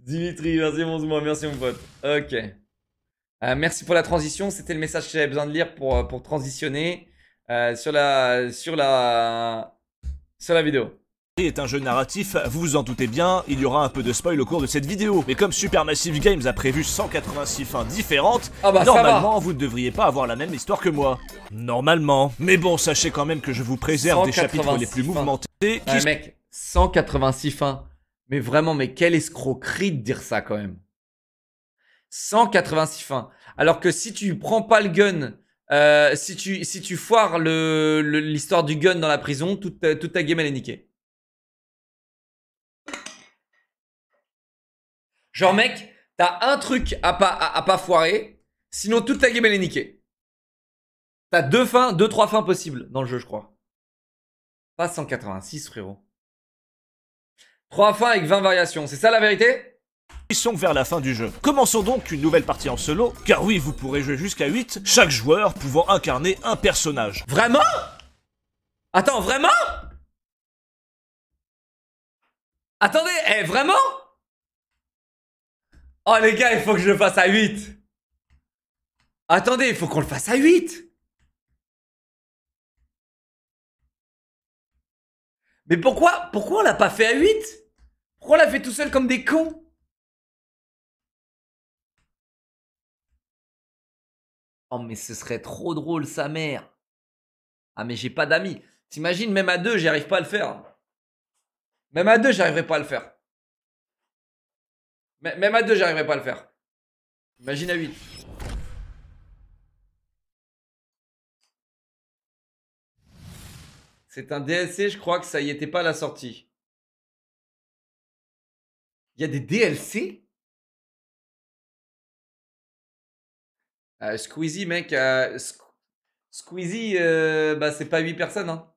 Dimitri, merci mon mois, merci mon pote. Ok. Euh, merci pour la transition, c'était le message que j'avais besoin de lire pour, pour transitionner euh, sur, la, sur, la, sur la vidéo. Est un jeu narratif, vous vous en doutez bien, il y aura un peu de spoil au cours de cette vidéo. Mais comme Supermassive Games a prévu cent quatre-vingt-six fins différentes, ah bah, normalement vous ne devriez pas avoir la même histoire que moi. Normalement. Mais bon, sachez quand même que je vous préserve des chapitres les plus fins. Mouvementés. Ouais, qui... mec, cent quatre-vingt-six fins. Mais vraiment, mais quelle escroquerie de dire ça quand même. cent quatre-vingt-six fins. Alors que si tu prends pas le gun... Euh, si, tu, si tu foires l'histoire du gun dans la prison, toute, toute ta game elle est niquée. Genre mec, t'as un truc à pas, à, à pas foirer, sinon toute ta game elle est niquée. T'as deux fins, deux, trois fins possibles dans le jeu, je crois. Pas cent quatre-vingt-six, frérot. Trois fins avec vingt variations, c'est ça la vérité? Ils sont vers la fin du jeu. Commençons donc une nouvelle partie en solo, car oui, vous pourrez jouer jusqu'à huit, chaque joueur pouvant incarner un personnage. Vraiment? Attends, vraiment? Attendez, eh, vraiment? Oh les gars, il faut que je le fasse à huit. Attendez, il faut qu'on le fasse à huit. Mais pourquoi, pourquoi on l'a pas fait à huit? Pourquoi on l'a fait tout seul comme des cons? Oh mais ce serait trop drôle sa mère. Ah mais j'ai pas d'amis. T'imagines, même à deux j'y arrive pas à le faire. Même à deux j'arriverai pas à le faire. Même à deux j'arriverai pas à le faire. Imagine à huit. C'est un D L C, je crois que ça y était pas à la sortie. Il y a des D L C? Euh, Squeezie, mec, euh, Squ Squeezie, euh, bah, c'est pas huit personnes, hein.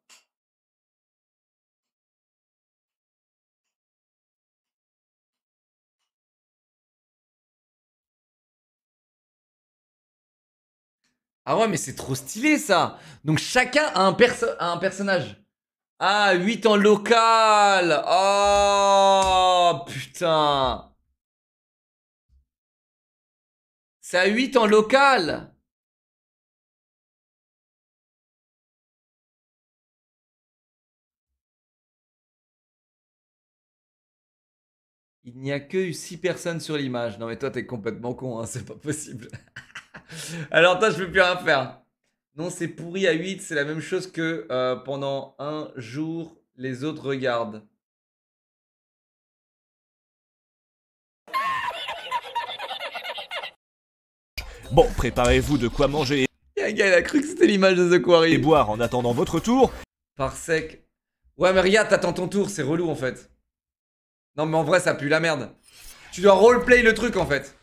Ah ouais, mais c'est trop stylé, ça. Donc, chacun a un, perso a un personnage. Ah, huit en local. Oh, putain. C'est à huit en local. Il n'y a que six personnes sur l'image. Non mais toi t'es complètement con, hein, c'est pas possible. Alors toi je peux plus rien faire. Non c'est pourri à huit, c'est la même chose que euh, pendant un jour les autres regardent. Bon, préparez-vous de quoi manger et... Un gars, il a cru que c'était l'image de The Quarry. Et boire en attendant votre tour. Par sec. Ouais, mais regarde, t'attends ton tour, c'est relou en fait. Non, mais en vrai, ça pue la merde. Tu dois roleplay le truc en fait.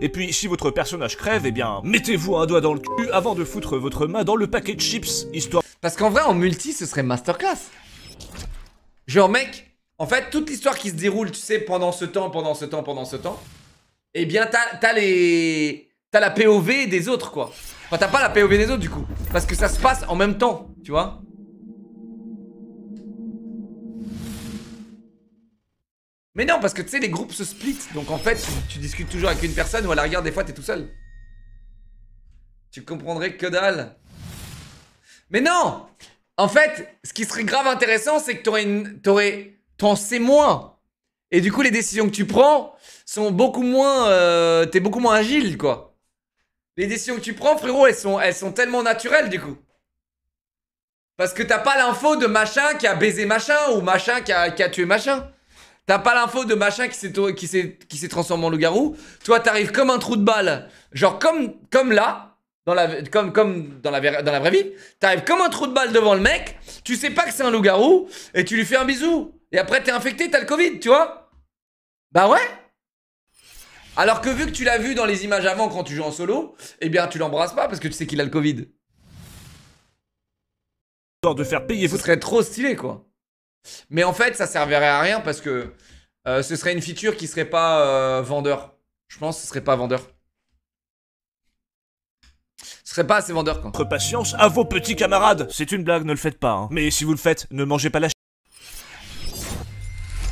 Et puis, si votre personnage crève, eh bien, mettez-vous un doigt dans le cul avant de foutre votre main dans le paquet de chips, histoire... Parce qu'en vrai, en multi, ce serait masterclass. Genre, mec, en fait, toute l'histoire qui se déroule, tu sais, pendant ce temps, pendant ce temps, pendant ce temps, eh bien, t'as les... T'as la P O V des autres quoi. Enfin t'as pas la P O V des autres du coup. Parce que ça se passe en même temps, tu vois. Mais non parce que tu sais les groupes se split. Donc en fait tu, tu discutes toujours avec une personne. Ou à la regarde des fois t'es tout seul. Tu comprendrais que dalle. Mais non. En fait ce qui serait grave intéressant c'est que t'aurais une... T'aurais... T'en sais moins. Et du coup les décisions que tu prends sont beaucoup moins... Euh, T'es beaucoup moins agile quoi. Les décisions que tu prends, frérot, elles sont, elles sont tellement naturelles, du coup. Parce que t'as pas l'info de machin qui a baisé machin ou machin qui a, qui a tué machin. T'as pas l'info de machin qui s'est qui s'est, qui s'est transformé en loup-garou. Toi, t'arrives comme un trou de balle. Genre comme, comme là, dans la, comme, comme dans, la, dans la vraie vie. T'arrives comme un trou de balle devant le mec. Tu sais pas que c'est un loup-garou et tu lui fais un bisou. Et après, t'es infecté, t'as le Covid, tu vois. Bah ouais. Alors que vu que tu l'as vu dans les images avant quand tu joues en solo, eh bien tu l'embrasses pas parce que tu sais qu'il a le Covid. De faire payer. Ce serait trop stylé quoi. Mais en fait ça servirait à rien parce que euh, ce serait une feature qui serait pas euh, vendeur. Je pense que ce serait pas vendeur. Ce serait pas assez vendeur quoi. Votre patience à vos petits camarades. C'est une blague, ne le faites pas. Hein. Mais si vous le faites, ne mangez pas la ch...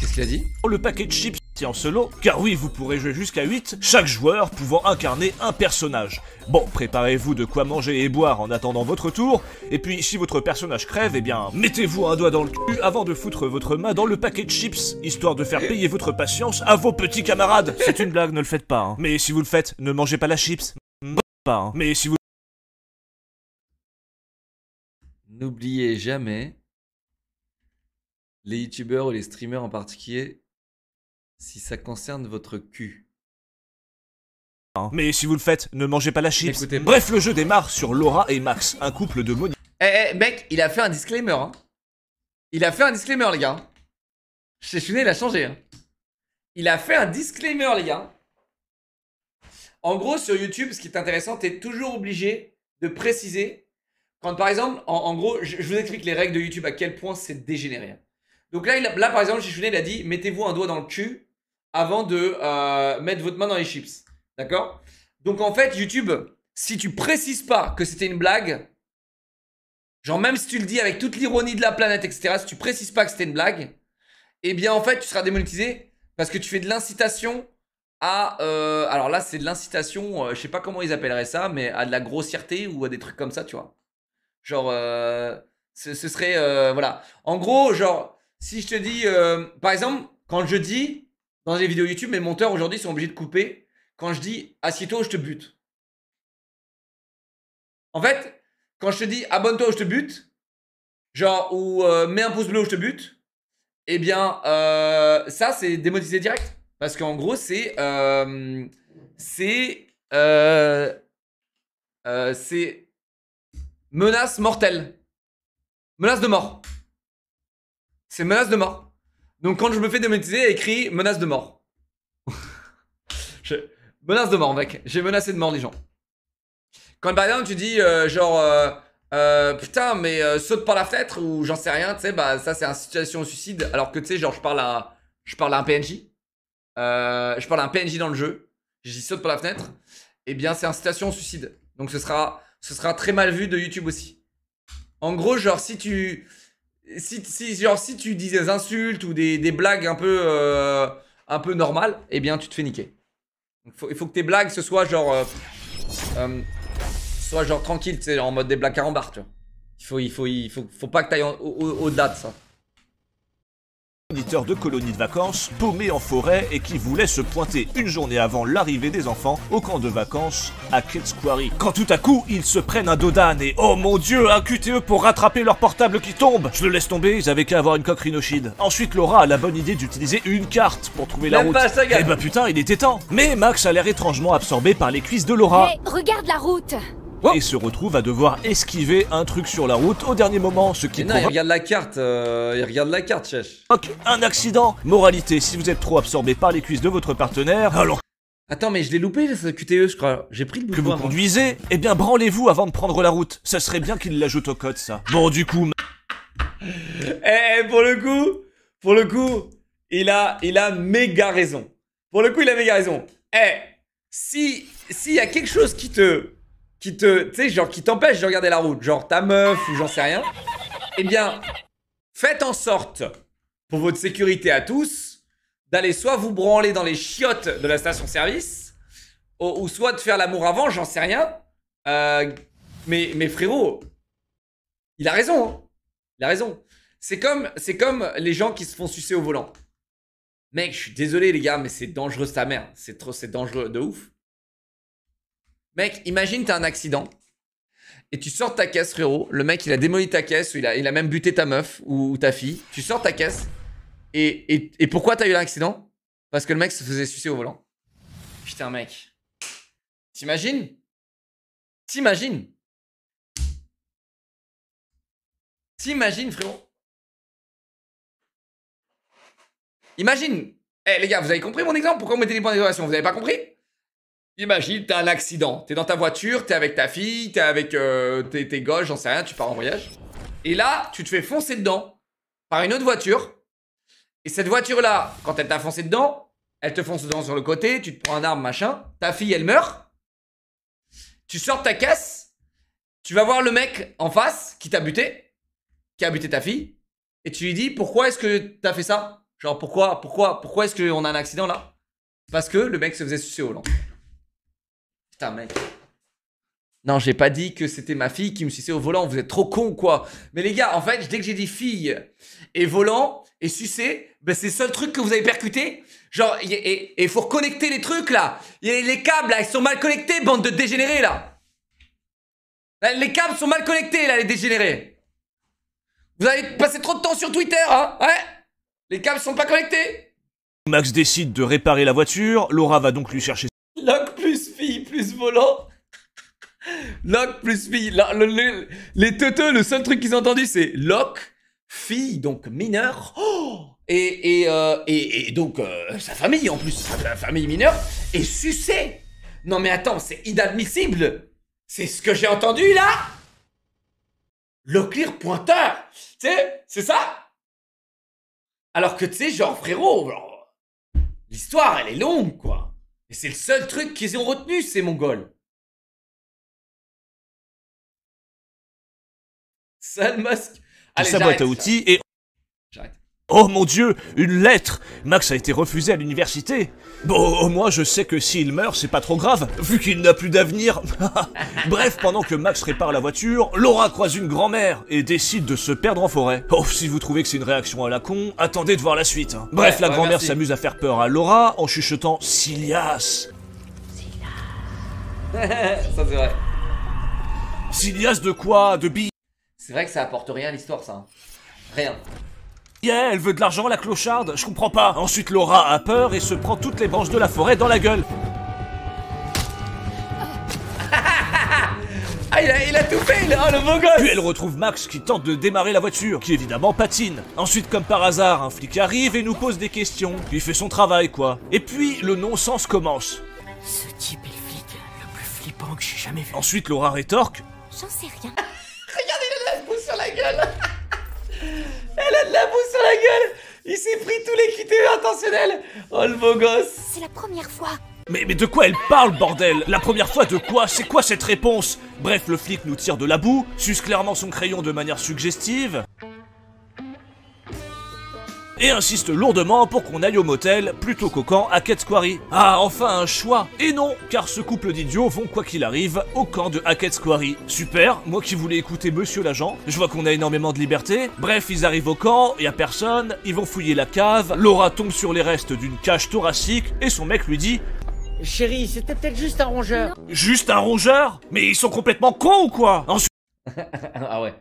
Qu'est-ce qu'il a dit? Le paquet de chips en solo, car oui, vous pourrez jouer jusqu'à huit, chaque joueur pouvant incarner un personnage. Bon, préparez-vous de quoi manger et boire en attendant votre tour, et puis si votre personnage crève, eh bien, mettez-vous un doigt dans le cul avant de foutre votre main dans le paquet de chips, histoire de faire payer votre patience à vos petits camarades. C'est une blague, ne le faites pas, hein. Mais si vous le faites, ne mangez pas la chips. Pas, hein. Mais si vous... N'oubliez jamais les youtubeurs ou les streamers en particulier. Si ça concerne votre cul. Mais si vous le faites, ne mangez pas la chips. Écoutez, bref, le jeu démarre sur Laura et Max, un couple de moni... Eh, hey, hey, mec, il a fait un disclaimer. Hein. Il a fait un disclaimer, les gars. SHESHOUNET, il a changé. Hein. Il a fait un disclaimer, les gars. En gros, sur YouTube, ce qui est intéressant, t'es toujours obligé de préciser. Quand, par exemple, en, en gros, je, je vous explique les règles de YouTube, à quel point c'est dégénéré. Donc là, il a, là, par exemple, SHESHOUNET, il a dit, mettez-vous un doigt dans le cul avant de euh, mettre votre main dans les chips. D'accord? Donc en fait, YouTube, si tu précises pas que c'était une blague, genre même si tu le dis avec toute l'ironie de la planète, et cetera, si tu précises pas que c'était une blague, eh bien en fait, tu seras démonétisé parce que tu fais de l'incitation à... Euh, alors là, c'est de l'incitation, euh, je sais pas comment ils appelleraient ça, mais à de la grossièreté ou à des trucs comme ça, tu vois. Genre, euh, ce, ce serait... Euh, voilà. En gros, genre, si je te dis... Euh, par exemple, quand je dis... Dans les vidéos YouTube, mes monteurs aujourd'hui sont obligés de couper quand je dis « assieds-toi ou je te bute ». En fait, quand je te dis « abonne-toi ou je te bute », genre ou euh, « mets un pouce bleu ou je te bute », eh bien, euh, ça, c'est démonétisé direct. Parce qu'en gros, c'est... Euh, c'est... Euh, euh, c'est... menace mortelle. Menace de mort. C'est menace de mort. Donc quand je me fais démonétiser, il y a écrit menace de mort. je... Menace de mort, mec. J'ai menacé de mort les gens. Quand par exemple tu dis euh, genre euh, euh, putain mais euh, saute par la fenêtre ou j'en sais rien, tu sais, bah ça c'est une situation au suicide. Alors que tu sais genre je parle à je parle à un P N J, euh, je parle à un P N J dans le jeu. Je dis saute par la fenêtre. Et eh bien c'est une situation au suicide. Donc ce sera ce sera très mal vu de YouTube aussi. En gros genre si tu Si, si, genre, si tu dis des insultes ou des, des blagues un peu, euh, un peu normales, eh bien, tu te fais niquer. Il faut, faut que tes blagues, ce soit genre... Euh, euh, soit genre tranquille, tu sais, en mode des blagues carambar, tu vois. Il faut, il faut, il faut, faut pas que t'ailles au-delà de ça. Moniteur de colonies de vacances, paumé en forêt et qui voulait se pointer une journée avant l'arrivée des enfants au camp de vacances à Kids Quarry. Quand tout à coup, ils se prennent un dodan et oh mon dieu, un Q T E pour rattraper leur portable qui tombe. Je le laisse tomber, ils avaient qu'à avoir une coque rhinochide. Ensuite, Laura a la bonne idée d'utiliser une carte pour trouver la route. Eh bah putain, il était temps. Mais Max a l'air étrangement absorbé par les cuisses de Laura. Mais regarde la route. Oh. Et se retrouve à devoir esquiver un truc sur la route au dernier moment, ce qui... Mais non, il regarde la carte, euh, il regarde la carte, chef. Ok, un accident. Moralité, si vous êtes trop absorbé par les cuisses de votre partenaire, alors... Attends, mais je l'ai loupé, ce Q T E, je crois. J'ai pris le bout de... Que vous conduisez, eh bien, branlez-vous avant de prendre la route. Ça serait bien qu'il l'ajoute au code, ça. Bon, du coup... Eh, pour le coup, pour le coup, il a, il a méga raison. Pour le coup, il a méga raison. Eh, si, s'il y a quelque chose qui te... qui te, tu sais, genre qui t'empêche de regarder la route, genre ta meuf ou j'en sais rien, eh bien, faites en sorte, pour votre sécurité à tous, d'aller soit vous branler dans les chiottes de la station-service, ou, ou soit de faire l'amour avant, j'en sais rien. Euh, mais, mais frérot, il a raison, hein. Il a raison. C'est comme, c'est comme les gens qui se font sucer au volant. Mec, je suis désolé les gars, mais c'est dangereux sa mère, c'est trop, c'est dangereux de ouf. Mec, imagine t'as un accident et tu sors ta caisse, frérot. Le mec, il a démoli ta caisse, ou il a, il a même buté ta meuf ou, ou ta fille. Tu sors ta caisse et, et, et pourquoi t'as eu l'accident? Parce que le mec se faisait sucer au volant. Putain, mec. T'imagines? T'imagines? T'imagines, frérot? Imagine. Eh, hey, les gars, vous avez compris mon exemple? Pourquoi vous mettez les points d'exclamation? Vous avez pas compris? Imagine, t'as un accident, t'es dans ta voiture, t'es avec ta fille, t'es avec euh, tes, tes gosses, j'en sais rien, tu pars en voyage. Et là, tu te fais foncer dedans par une autre voiture. Et cette voiture-là, quand elle t'a foncé dedans, elle te fonce dedans sur le côté, tu te prends un arbre, machin. Ta fille, elle meurt. Tu sors de ta caisse, tu vas voir le mec en face qui t'a buté, qui a buté ta fille. Et tu lui dis, pourquoi est-ce que t'as fait ça? Genre, pourquoi, pourquoi, pourquoi est-ce qu'on a un accident là? Parce que le mec se faisait sucer au lent. Putain, mec. Non, j'ai pas dit que c'était ma fille qui me suçait au volant. Vous êtes trop cons, quoi. Mais les gars, en fait, dès que j'ai dit fille et volant et sucer, ben c'est le seul truc que vous avez percuté. Genre, et il faut reconnecter les trucs, là. Et les câbles, là, ils sont mal connectés, bande de dégénérés, là. Les câbles sont mal connectés, là, les dégénérés. Vous avez passé trop de temps sur Twitter, hein. Ouais. Les câbles sont pas connectés. Max décide de réparer la voiture. Laura va donc lui chercher... Lock plus fille plus volant. Lock plus fille. Le, le, le, les teuteux, le seul truc qu'ils ont entendu, c'est Lock, fille, donc mineure. Oh et, et, euh, et, et donc, euh, sa famille en plus, sa famille mineure, est sucée. Non mais attends, c'est inadmissible. C'est ce que j'ai entendu là. Locklear pointeur. Tu sais, c'est ça. Alors que tu sais, genre frérot, genre, L'histoire, elle est longue, quoi. Et c'est le seul truc qu'ils ont retenu, ces Mongols. Sale masque. Allez, sa boîte à outils et... J'arrête. Oh mon dieu, une lettre. Max a été refusé à l'université. Bon, moi je sais que s'il meurt, c'est pas trop grave, vu qu'il n'a plus d'avenir. Bref, pendant que Max répare la voiture, Laura croise une grand-mère et décide de se perdre en forêt. Oh, si vous trouvez que c'est une réaction à la con, attendez de voir la suite. Hein. Bref, ouais, la ouais, grand-mère s'amuse à faire peur à Laura en chuchotant « Silias ». Ça c'est vrai. Silias de quoi? De billes? C'est vrai que ça apporte rien à l'histoire, ça. Rien. Yeah, elle veut de l'argent, la clocharde, je comprends pas. Ensuite, Laura a peur et se prend toutes les branches de la forêt dans la gueule. Ah, il a, il a tout fait, il a, oh, le beau gosse. Puis elle retrouve Max qui tente de démarrer la voiture, qui évidemment patine. Ensuite, comme par hasard, un flic arrive et nous pose des questions. Il fait son travail, quoi. Et puis, le non-sens commence. Ce type est le flic le plus flippant que j'ai jamais vu. Ensuite, Laura rétorque. J'en sais rien. Regardez, il a la boue sur la gueule. Elle a de la boue sur la gueule. Il s'est pris tous les Q T E intentionnels. Oh le beau gosse. C'est la première fois. Mais, mais de quoi elle parle, bordel? La première fois de quoi? C'est quoi cette réponse? Bref, le flic nous tire de la boue, suce clairement son crayon de manière suggestive et insiste lourdement pour qu'on aille au motel plutôt qu'au camp Hackett's Quarry. Ah, enfin un choix. Et non, car ce couple d'idiots vont, quoi qu'il arrive, au camp de Hackett's Quarry. Super, moi qui voulais écouter monsieur l'agent, je vois qu'on a énormément de liberté. Bref, ils arrivent au camp, y'a personne, ils vont fouiller la cave, Laura tombe sur les restes d'une cage thoracique, et son mec lui dit... Chérie, c'était peut-être juste un rongeur. Juste un rongeur? Mais ils sont complètement cons ou quoi? Ensuite... Ah ouais.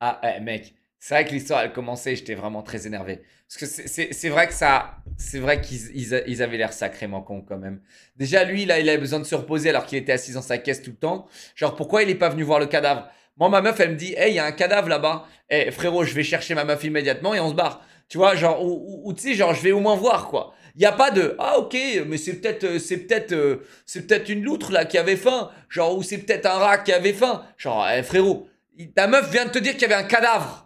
Ah ouais, mec. C'est vrai que l'histoire, elle commençait et j'étais vraiment très énervé. Parce que c'est vrai que ça... C'est vrai qu'ils ils, ils avaient l'air sacrément cons quand même. Déjà, lui, là, il avait besoin de se reposer alors qu'il était assis dans sa caisse tout le temps. Genre, pourquoi il n'est pas venu voir le cadavre? Moi, ma meuf, elle me dit, hey, il y a un cadavre là-bas. Hey, frérot, je vais chercher ma meuf immédiatement et on se barre. Tu vois, genre, ou, ou, ou tu sais, genre, je vais au moins voir, quoi. Il n'y a pas de, ah, ok, mais c'est peut-être c'est peut-être c'est peut-être une loutre, là, qui avait faim. Genre, ou c'est peut-être un rat qui avait faim. Genre, hey, frérot, ta meuf vient de te dire qu'il y avait un cadavre.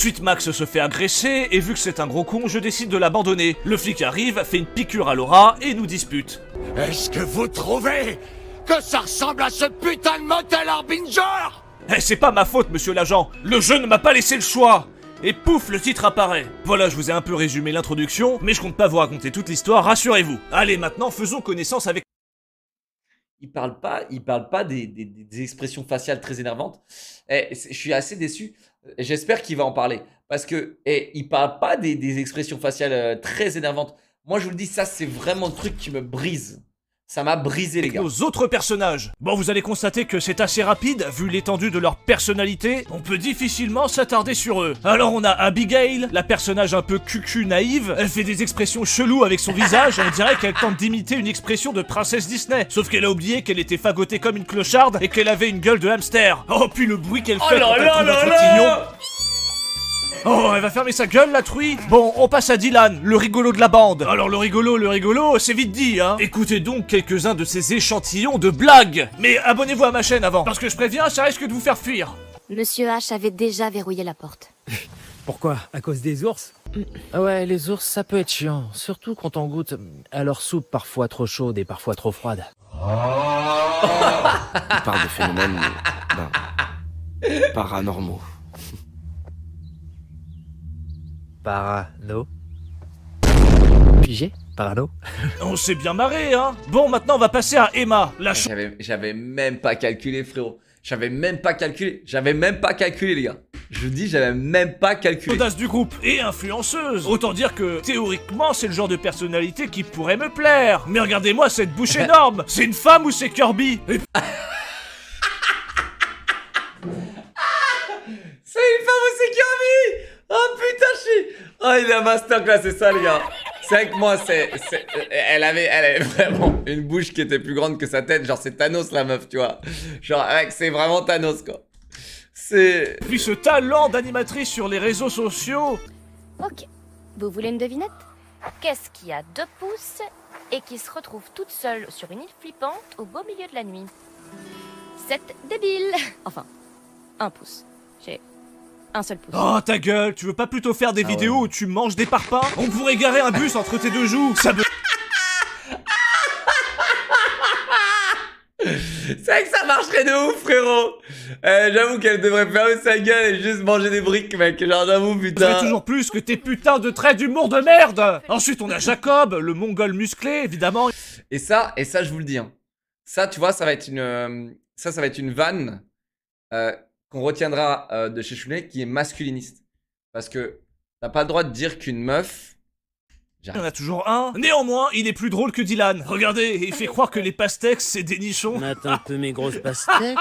Ensuite, Max se fait agresser, et vu que c'est un gros con, je décide de l'abandonner. Le flic arrive, fait une piqûre à Laura, et nous dispute. Est-ce que vous trouvez que ça ressemble à ce putain de motel Harbinger? Eh, c'est pas ma faute, monsieur l'agent. Le jeu ne m'a pas laissé le choix. Et pouf, le titre apparaît. Voilà, je vous ai un peu résumé l'introduction, mais je compte pas vous raconter toute l'histoire, rassurez-vous. Allez, maintenant, faisons connaissance avec... Il parle pas, il parle pas des, des, des expressions faciales très énervantes. Eh, je suis assez déçu. J'espère qu'il va en parler. Parce que eh, il parle pas des, des expressions faciales euh, très énervantes. Moi, je vous le dis, ça, c'est vraiment le truc qui me brise. Ça m'a brisé, les gars. Nos autres personnages. Bon, vous allez constater que c'est assez rapide, vu l'étendue de leur personnalité. On peut difficilement s'attarder sur eux. Alors, on a Abigail, la personnage un peu cucu naïve. Elle fait des expressions cheloues avec son visage. On dirait qu'elle tente d'imiter une expression de princesse Disney. Sauf qu'elle a oublié qu'elle était fagotée comme une clocharde et qu'elle avait une gueule de hamster. Oh, puis le bruit qu'elle fait oh quand elle trouve un cotillon. Oh, elle va fermer sa gueule, la truie. Bon, on passe à Dylan, le rigolo de la bande. Alors, le rigolo, le rigolo, c'est vite dit, hein. Écoutez donc quelques-uns de ces échantillons de blagues. Mais abonnez-vous à ma chaîne avant, parce que je préviens, ça risque de vous faire fuir. Monsieur H avait déjà verrouillé la porte. Pourquoi? À cause des ours? Ouais, les ours, ça peut être chiant. Surtout quand on goûte à leur soupe parfois trop chaude et parfois trop froide. Il parle de phénomènes ben, paranormaux. Parano. Pigé? Parano. On s'est bien marré, hein. Bon, maintenant, on va passer à Emma. La J'avais même pas calculé, frérot. J'avais même pas calculé. J'avais même pas calculé, les gars. Je vous dis, j'avais même pas calculé. Audace du groupe et influenceuse. Autant dire que, théoriquement, c'est le genre de personnalité qui pourrait me plaire. Mais regardez-moi cette bouche énorme. C'est une femme ou c'est Kirby? Et... C'est une femme ou c'est Kirby? Oh putain, je suis... Oh, il a un master là, c'est ça, les gars. C'est vrai que moi, c'est... Elle avait, elle avait vraiment une bouche qui était plus grande que sa tête. Genre, c'est Thanos, la meuf, tu vois. Genre, c'est vraiment Thanos, quoi. C'est... Puis ce talent d'animatrice sur les réseaux sociaux. Ok, vous voulez une devinette? Qu'est-ce qui a deux pouces et qui se retrouve toute seule sur une île flippante au beau milieu de la nuit? Cette débile. Enfin, un pouce. J'ai... un seul pouce. Oh ta gueule, tu veux pas plutôt faire des ah vidéos ouais. où tu manges des parpaings? On pourrait garer un bus entre tes deux joues. Ça me... C'est vrai que ça marcherait de ouf, frérot. euh, J'avoue qu'elle devrait fermer sa gueule et juste manger des briques, mec. Genre, j'avoue, putain. C'est toujours plus que tes putains de traits d'humour de merde. Ensuite, on a Jacob, le mongol musclé, évidemment. Et ça, et ça, je vous le dis. Hein. Ça, tu vois, ça va être une... Ça, ça va être une vanne euh, qu'on retiendra euh, de chez Shounet, qui est masculiniste. Parce que t'as pas le droit de dire qu'une meuf... Il y en a toujours un. Néanmoins, il est plus drôle que Dylan. Regardez, il fait croire que les pastèques, c'est des nichons. Attends un peu mes grosses pastèques.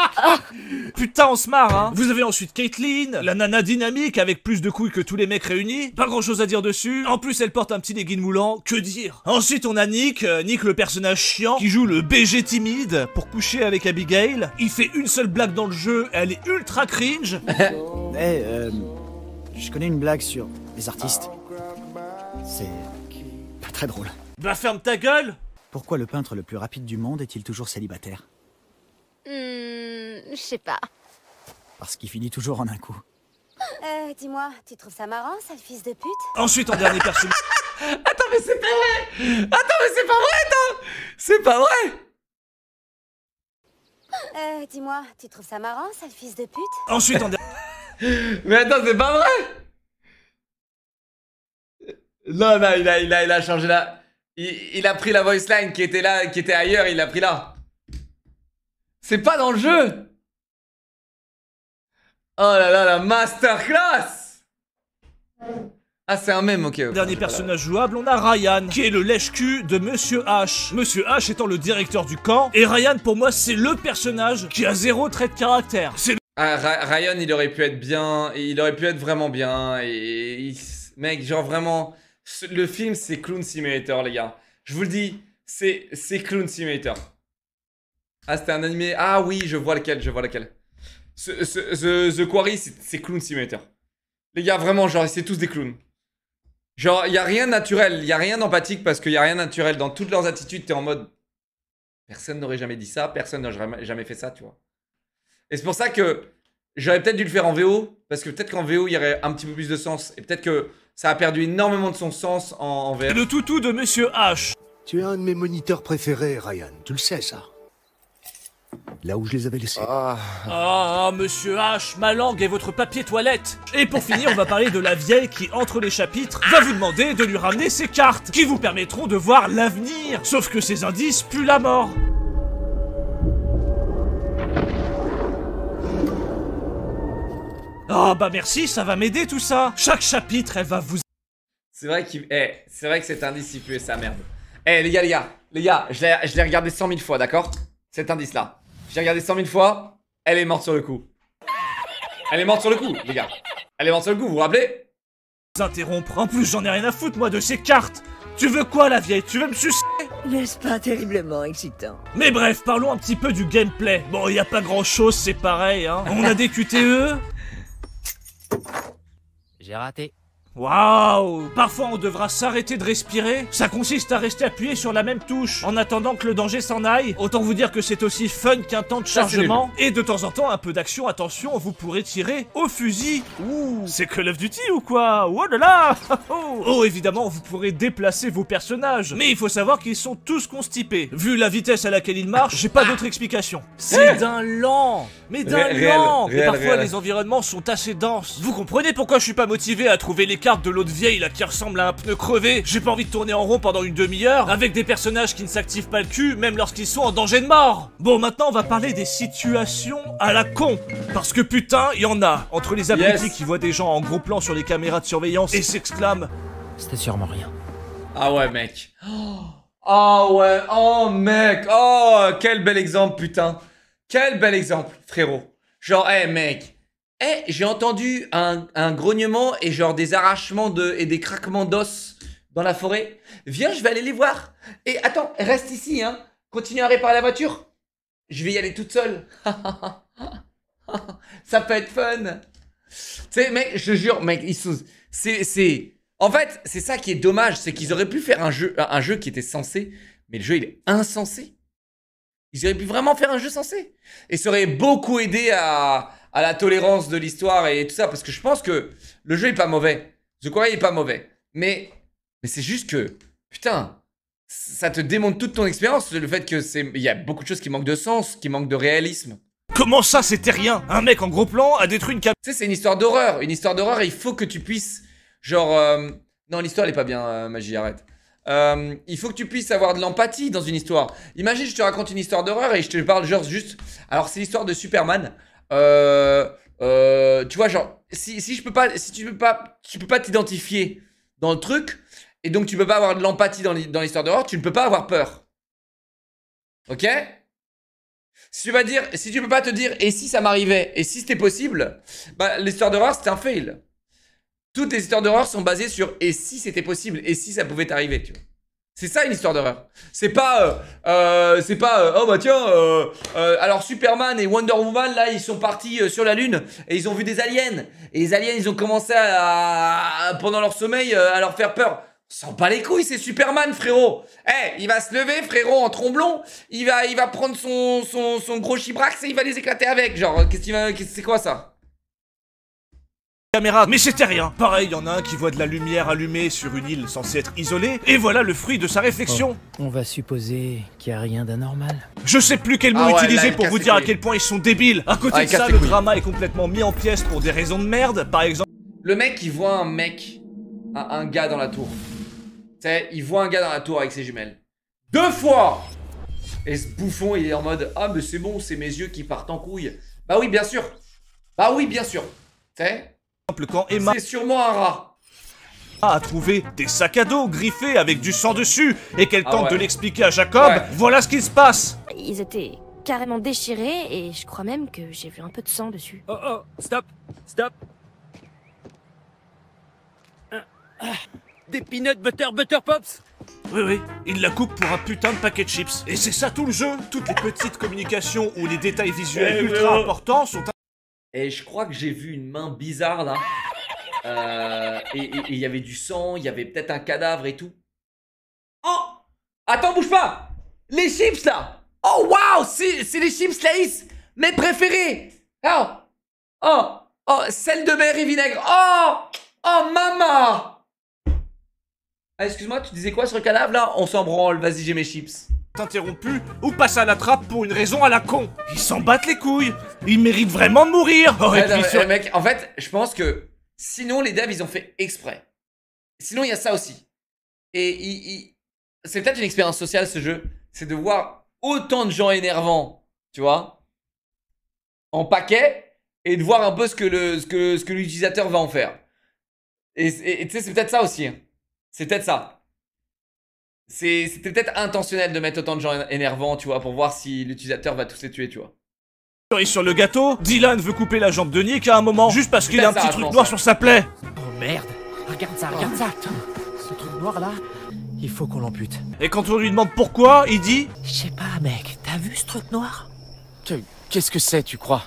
Putain, on se marre, hein. Vous avez ensuite Caitlyn, la nana dynamique avec plus de couilles que tous les mecs réunis. Pas grand chose à dire dessus. En plus, elle porte un petit legging moulant. Que dire? Ensuite, on a Nick. Euh, Nick, le personnage chiant, qui joue le B G timide pour coucher avec Abigail. Il fait une seule blague dans le jeu. Elle est ultra cringe. Eh, hey, euh, je connais une blague sur les artistes. C'est... très drôle. Bah ferme ta gueule. Pourquoi le peintre le plus rapide du monde est-il toujours célibataire? Hmm, je sais pas. Parce qu'il finit toujours en un coup. Euh, dis-moi, tu trouves ça marrant, sale fils de pute? Ensuite, en dernier personnage... Attends, mais c'est pas vrai. Attends, mais c'est pas vrai, attends. C'est pas vrai. Euh, dis-moi, tu trouves ça marrant, sale fils de pute? Ensuite, en dernier... Mais attends, c'est pas vrai. Non, non, il a, il a, il a changé là. Il, il a pris la voice line qui était là, qui était ailleurs, il l'a pris là. C'est pas dans le jeu. Oh là là, la masterclass. Ah, c'est un mème, ok. okay. Dernier personnage jouable, on a Ryan, qui est le lèche-cul de Monsieur H. Monsieur H étant le directeur du camp. Et Ryan, pour moi, c'est le personnage qui a zéro trait de caractère. Le... Ah, Ryan, il aurait pu être bien, il aurait pu être vraiment bien. Et il... Mec, genre vraiment... Le film, c'est Clown Simulator, les gars. Je vous le dis, c'est Clown Simulator. Ah, c'était un animé. Ah oui, je vois lequel, je vois lequel. Ce, ce, ce, The Quarry, c'est Clown Simulator. Les gars, vraiment, genre, c'est tous des clowns. Genre, il n'y a rien de naturel, il n'y a rien d'empathique parce qu'il n'y a rien de naturel. Dans toutes leurs attitudes, t'es en mode... Personne n'aurait jamais dit ça, personne n'aurait jamais fait ça, tu vois. Et c'est pour ça que j'aurais peut-être dû le faire en V O, parce que peut-être qu'en V O, il y aurait un petit peu plus de sens. Et peut-être que... Ça a perdu énormément de son sens en, en V R. Le toutou de Monsieur H. Tu es un de mes moniteurs préférés, Ryan. Tu le sais, ça. Là où je les avais laissés. Ah, ah Monsieur H, ma langue est votre papier toilette. Et pour finir, on va parler de la vieille qui, entre les chapitres, va vous demander de lui ramener ses cartes, qui vous permettront de voir l'avenir. Sauf que ces indices puent la mort. Oh bah merci, ça va m'aider tout ça. Chaque chapitre, elle va vous... C'est vrai qu'il... Eh, c'est vrai que cet indice, il pue sa merde. Eh, les gars, les gars, les gars, je l'ai regardé cent mille fois, d'accord? Cet indice-là. Je l'ai regardé cent mille fois, elle est morte sur le coup. Elle est morte sur le coup, les gars. Elle est morte sur le coup, vous vous rappelez? S'interrompre. En plus, j'en ai rien à foutre, moi, de ces cartes. Tu veux quoi, la vieille? Tu veux me sucer? N'est-ce pas terriblement excitant? Mais bref, parlons un petit peu du gameplay. Bon, y a pas grand-chose, c'est pareil, hein. On a des Q T E... J'ai raté. Waouh! Parfois on devra s'arrêter de respirer. Ça consiste à rester appuyé sur la même touche en attendant que le danger s'en aille. Autant vous dire que c'est aussi fun qu'un temps de chargement. Et de temps en temps un peu d'action. Attention, vous pourrez tirer au fusil. Ouh! C'est Call of Duty ou quoi? Oh là là! Oh, évidemment vous pourrez déplacer vos personnages. Mais il faut savoir qu'ils sont tous constipés. Vu la vitesse à laquelle ils marchent, j'ai pas d'autre explication. C'est d'un lent. Mais d'un lent. Et parfois les environnements sont assez denses. Vous comprenez pourquoi je suis pas motivé à trouver les de l'autre vieille là qui ressemble à un pneu crevé. J'ai pas envie de tourner en rond pendant une demi-heure avec des personnages qui ne s'activent pas le cul même lorsqu'ils sont en danger de mort. Bon, maintenant on va parler des situations à la con, parce que putain il y en a. Entre les abrutis yes. qui voient des gens en gros plan sur les caméras de surveillance et s'exclament c'était sûrement rien. Ah ouais mec. Ah oh, ouais. Oh mec. Oh quel bel exemple putain. Quel bel exemple frérot. Genre hey mec. Eh, hey, j'ai entendu un, un grognement et genre des arrachements de, et des craquements d'os dans la forêt. Viens, je vais aller les voir. Et attends, reste ici, hein. Continue à réparer la voiture. Je vais y aller toute seule. Ça peut être fun. Tu sais, mec, je jure, mec, ils sont... C'est, c'est... En fait, c'est ça qui est dommage, c'est qu'ils auraient pu faire un jeu, un jeu qui était censé, mais le jeu, il est insensé. Ils auraient pu vraiment faire un jeu sensé. Et ça aurait beaucoup aidé à... à la tolérance de l'histoire et tout ça, parce que je pense que le jeu est pas mauvais. The Quarry est pas mauvais. Mais, mais c'est juste que, putain, ça te démonte toute ton expérience, le fait que c'est, il y a beaucoup de choses qui manquent de sens, qui manquent de réalisme. Comment ça, c'était rien? Un mec en gros plan a détruit une caméra. Tu sais, c'est une histoire d'horreur. Une histoire d'horreur, il faut que tu puisses, genre... Euh... Non, l'histoire, elle est pas bien, euh, Magie, arrête. Euh, il faut que tu puisses avoir de l'empathie dans une histoire. Imagine, je te raconte une histoire d'horreur et je te parle genre juste... Alors, c'est l'histoire de Superman. Euh, euh, tu vois, genre, si, si je peux pas... Si tu peux pas... Tu peux pas t'identifier dans le truc, et donc tu peux pas avoir de l'empathie dans l'histoire d'horreur, tu ne peux pas avoir peur. Ok? Si tu vas dire, si tu peux pas te dire, et si ça m'arrivait, et si c'était possible, bah l'histoire d'horreur c'est un fail. Toutes les histoires d'horreur sont basées sur et si c'était possible, et si ça pouvait t'arriver, tu vois. C'est ça une histoire d'horreur. C'est pas, euh, euh, c'est pas, euh, oh bah tiens, euh, euh, alors Superman et Wonder Woman là ils sont partis euh, sur la lune et ils ont vu des aliens et les aliens ils ont commencé à, à pendant leur sommeil euh, à leur faire peur. S'en bat les couilles, c'est Superman, frérot. Eh, hey, il va se lever, frérot, en tromblon. Il va, il va prendre son, son, son gros chibrax et il va les éclater avec. Genre, qu'est-ce qu'il va... C'est quoi, ça? Caméra, mais c'était rien. Pareil, il y en a un qui voit de la lumière allumée sur une île censée être isolée. Et voilà le fruit de sa réflexion. Oh. On va supposer qu'il n'y a rien d'anormal. Je sais plus quel mot ah ouais, utiliser là, pour vous dire à quel point ils sont débiles. À côté ah, de ça, le drama est complètement mis en pièces pour des raisons de merde. Par exemple... Le mec, il voit un mec, un, un gars dans la tour. Tu sais, il voit un gars dans la tour avec ses jumelles. Deux fois! Et ce bouffon, il est en mode, ah, mais c'est bon, c'est mes yeux qui partent en couille. Bah oui, bien sûr. Bah oui, bien sûr. Tu sais? Quand Emma... C'est sûrement un rat. A trouvé des sacs à dos griffés avec du sang dessus et qu'elle tente ah ouais. de l'expliquer à Jacob, ouais. Voilà ce qui se passe. Ils étaient carrément déchirés et je crois même que j'ai vu un peu de sang dessus. Oh oh, stop, stop. Ah, ah. Des peanut butter butter pops. Oui oui, il la coupe pour un putain de paquet de chips. Et c'est ça tout le jeu. Toutes les petites communications ou les détails visuels ultra importants sont... Et je crois que j'ai vu une main bizarre là. Euh, et il y avait du sang, il y avait peut-être un cadavre et tout. Oh! Attends, bouge pas! Les chips là! Oh waouh! C'est les chips Laïs! Mes préférés! Oh! Oh! Oh! Sel de mer et vinaigre! Oh! Oh maman! Ah, excuse-moi, tu disais quoi sur le cadavre là? On s'en branle, vas-y, j'ai mes chips. Interrompu ou passe à la trappe pour une raison à la con. Ils s'en battent les couilles. Ils méritent vraiment de mourir. Oh, ouais, non, sur... mec, en fait, je pense que sinon les devs ils ont fait exprès. Sinon il y a ça aussi. Et il, il... c'est peut-être une expérience sociale ce jeu, c'est de voir autant de gens énervants, tu vois, en paquet et de voir un peu ce que le ce que ce que l'utilisateur va en faire. Et tu sais, c'est peut-être ça aussi. Hein. C'est peut-être ça. C'était peut-être intentionnel de mettre autant de gens énervants, tu vois, pour voir si l'utilisateur va tous les tuer, tu vois. Et sur le gâteau, Dylan veut couper la jambe de Nick à un moment, juste parce qu'il a un petit truc noir sur sa plaie. Oh merde, regarde ça, regarde ça, attends. Ce truc noir là, il faut qu'on l'ampute. Et quand on lui demande pourquoi, il dit... Je sais pas mec, t'as vu ce truc noir? Qu'est-ce que c'est, tu crois?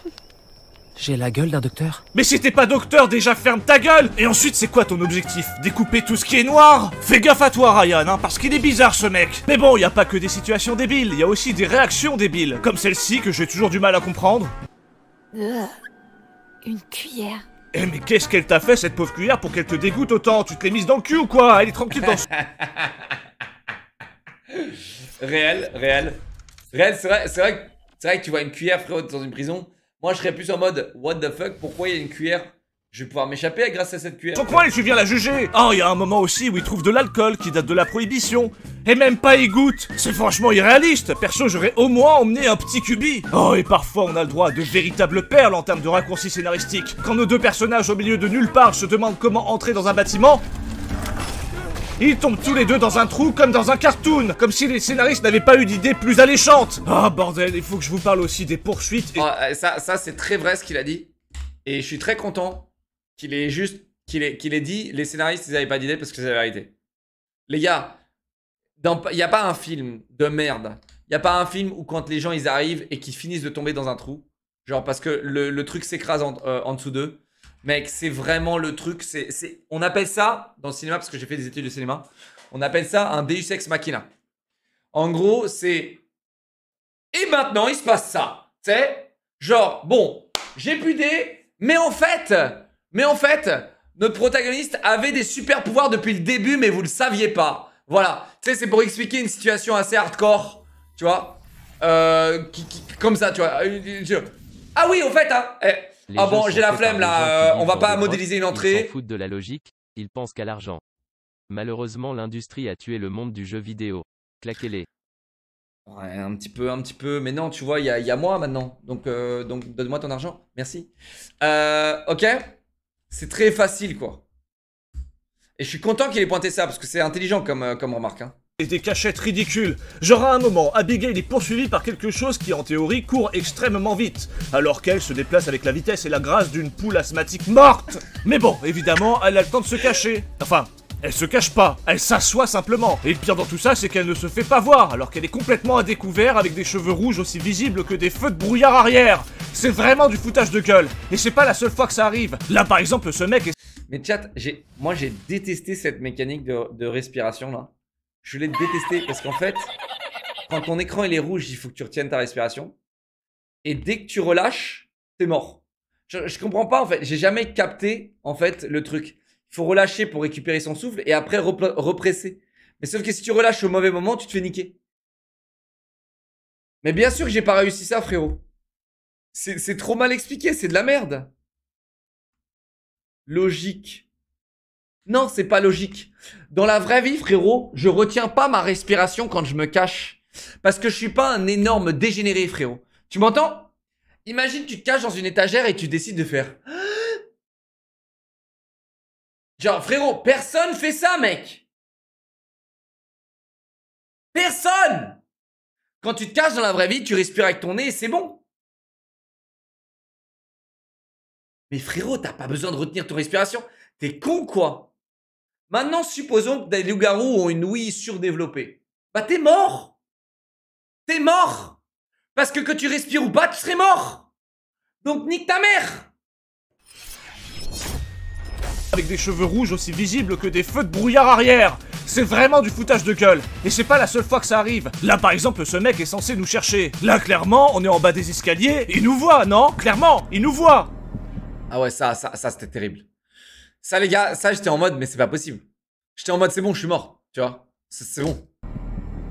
J'ai la gueule d'un docteur. Mais si t'es pas docteur, déjà ferme ta gueule. Et ensuite, c'est quoi ton objectif? Découper tout ce qui est noir? Fais gaffe à toi, Ryan, hein, parce qu'il est bizarre ce mec. Mais bon, y a pas que des situations débiles, y a aussi des réactions débiles. Comme celle-ci, que j'ai toujours du mal à comprendre. Euh, une cuillère. Eh mais qu'est-ce qu'elle t'a fait, cette pauvre cuillère, pour qu'elle te dégoûte autant? Tu te l'es mise dans le cul ou quoi? Elle est tranquille dans... Réel, réel. Réel, c'est vrai, c'est vrai, vrai que tu vois une cuillère, frérot, dans une prison. Moi, je serais plus en mode, what the fuck, pourquoi il y a une cuillère? Je vais pouvoir m'échapper grâce à cette cuillère. Pourquoi tu viens la juger? Oh, il y a un moment aussi où il trouve de l'alcool qui date de la prohibition. Et même pas il goûte. C'est franchement irréaliste. Perso, j'aurais au moins emmené un petit cubi. Oh, et parfois, on a le droit à de véritables perles en termes de raccourcis scénaristiques. Quand nos deux personnages au milieu de nulle part se demandent comment entrer dans un bâtiment... Ils tombent tous les deux dans un trou comme dans un cartoon. Comme si les scénaristes n'avaient pas eu d'idée plus alléchante. Ah bordel, il faut que je vous parle aussi des poursuites et... ah, Ça, ça c'est très vrai ce qu'il a dit. Et je suis très content qu'il ait juste, qu'il ait, qu'il ait dit, les scénaristes ils n'avaient pas d'idée parce que c'est la vérité. Les gars, il n'y a pas un film de merde. Il n'y a pas un film où quand les gens ils arrivent et qu'ils finissent de tomber dans un trou. Genre parce que le, le truc s'écrase en, euh, en dessous d'eux. Mec, c'est vraiment le truc, c'est, c'est... on appelle ça, dans le cinéma, parce que j'ai fait des études de cinéma, on appelle ça un Deus Ex Machina. En gros, c'est... Et maintenant, il se passe ça, tu sais. Genre, bon, j'ai pu des... Mais en fait, mais en fait, notre protagoniste avait des super pouvoirs depuis le début, mais vous le saviez pas. Voilà, tu sais, c'est pour expliquer une situation assez hardcore, tu vois, euh, qui, qui, comme ça, tu vois. Ah oui, au fait, hein. Eh. Ah bon, j'ai la flemme là, euh, on va pas modéliser une entrée. Ils s'en foutent de la logique, ils pensent qu'à l'argent. Malheureusement, l'industrie a tué le monde du jeu vidéo. Claquez-les. Ouais, un petit peu, un petit peu, mais non, tu vois, il y a, y a moi maintenant, donc, euh, donc donne-moi ton argent, merci. Euh, ok, c'est très facile, quoi. Et je suis content qu'il ait pointé ça, parce que c'est intelligent comme, comme remarque, hein. Et des cachettes ridicules. Genre à un moment, Abigail est poursuivie par quelque chose qui en théorie court extrêmement vite, alors qu'elle se déplace avec la vitesse et la grâce d'une poule asthmatique morte. Mais bon, évidemment, elle a le temps de se cacher. Enfin, elle se cache pas, elle s'assoit simplement. Et le pire dans tout ça, c'est qu'elle ne se fait pas voir, alors qu'elle est complètement à découvert avec des cheveux rouges aussi visibles que des feux de brouillard arrière. C'est vraiment du foutage de gueule. Et c'est pas la seule fois que ça arrive. Là par exemple, ce mec est... Mais chat, moi j'ai détesté cette mécanique de, de respiration là. Je l'ai détesté parce qu'en fait, quand ton écran il est rouge, il faut que tu retiennes ta respiration. Et dès que tu relâches, t'es mort. Je, je comprends pas en fait, j'ai jamais capté en fait le truc. Il faut relâcher pour récupérer son souffle et après represser. Mais sauf que si tu relâches au mauvais moment, tu te fais niquer. Mais bien sûr que j'ai pas réussi ça, frérot. C'est trop mal expliqué, c'est de la merde. Logique. Non, c'est pas logique. Dans la vraie vie, frérot, je retiens pas ma respiration quand je me cache. Parce que je suis pas un énorme dégénéré, frérot. Tu m'entends? Imagine, tu te caches dans une étagère et tu décides de faire... Genre, frérot, personne fait ça, mec. Personne. Quand tu te caches dans la vraie vie, tu respires avec ton nez et c'est bon. Mais frérot, t'as pas besoin de retenir ton respiration. T'es con, quoi. Maintenant, supposons que des loups-garous ont une ouïe surdéveloppée. Bah, t'es mort. T'es mort. Parce que que tu respires ou pas, tu serais mort. Donc, nique ta mère. Avec des cheveux rouges aussi visibles que des feux de brouillard arrière. C'est vraiment du foutage de gueule. Et c'est pas la seule fois que ça arrive. Là par exemple, ce mec est censé nous chercher. Là clairement, on est en bas des escaliers. Il nous voit, non? Clairement, il nous voit. Ah ouais, ça, ça, ça c'était terrible. Ça les gars, ça j'étais en mode, mais c'est pas possible. J'étais en mode, c'est bon, je suis mort, tu vois. C'est bon.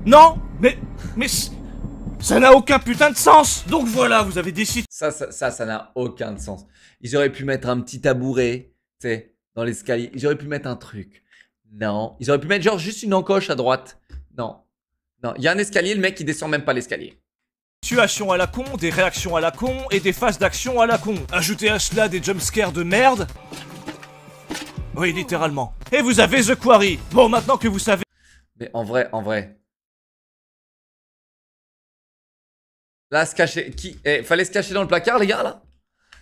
Non, mais, mais, ça n'a aucun putain de sens. Donc voilà, vous avez décidé. Ça, ça, ça, ça n'a aucun de sens. Ils auraient pu mettre un petit tabouret, tu sais. Dans l'escalier, ils auraient pu mettre un truc. Non, ils auraient pu mettre genre juste une encoche à droite. Non, non, il y a un escalier, le mec il descend même pas l'escalier. Situation à la con, des réactions à la con et des phases d'action à la con. Ajoutez à cela des jumpscares de merde. Oui, littéralement. Et vous avez The Quarry. Bon, maintenant que vous savez. Mais en vrai, en vrai. Là, se cacher. Qui... Eh, fallait se cacher dans le placard, les gars, là.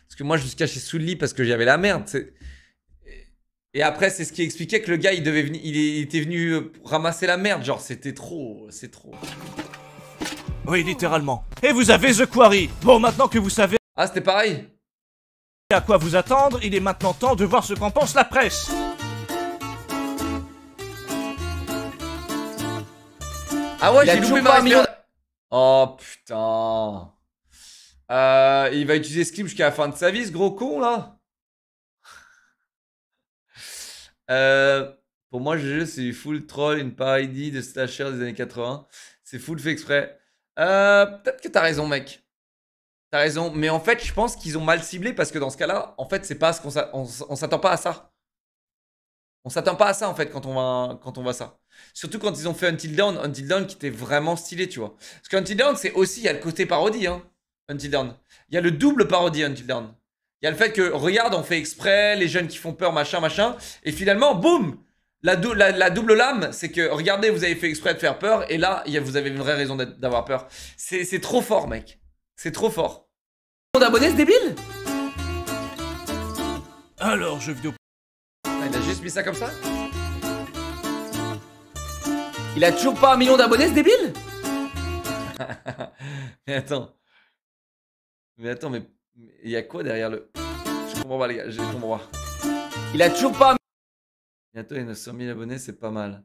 Parce que moi, je me suis caché sous le lit parce que j'avais la merde. C'est. Et après, c'est ce qui expliquait que le gars, il devait venir, il était venu ramasser la merde. Genre, c'était trop, c'est trop. Oui, littéralement. Et vous avez The Quarry. Bon, maintenant que vous savez... Ah, c'était pareil. À quoi vous attendre, il est maintenant temps de voir ce qu'en pense la presse. Ah ouais, j'ai loupé ma million... Oh, putain. Euh, il va utiliser ce clip jusqu'à la fin de sa vie, ce gros con, là. Euh, pour moi, G G, c'est du full troll, une parodie de slasher des années quatre-vingts. C'est full fait exprès. Euh, Peut-être que t'as raison, mec. T'as raison. Mais en fait, je pense qu'ils ont mal ciblé parce que dans ce cas-là, en fait, c'est pas ce qu'on s'attend pas à ça. On s'attend pas à ça, en fait, quand on va, quand on voit ça. Surtout quand ils ont fait Until Dawn, Until Dawn qui était vraiment stylé, tu vois. Parce qu'Until Dawn, c'est aussi, il y a le côté parodie, hein. Until Dawn. Il y a le double parodie, Until Dawn. Il y a le fait que, regarde, on fait exprès, les jeunes qui font peur, machin, machin. Et finalement, boum, la, dou la, la double lame, c'est que, regardez, vous avez fait exprès de faire peur. Et là, y a, vous avez une vraie raison d'avoir peur. C'est trop fort, mec. C'est trop fort. Mon abonné, ce débile. Alors, jeu vidéo... Ah, il a juste mis ça comme ça. Il a toujours pas un million d'abonnés, ce débile. Mais attends. Mais attends, mais... Il y a quoi derrière le... Je comprends pas les gars, je comprends pas. Il a toujours pas... Bientôt les neuf cent mille abonnés, c'est pas mal.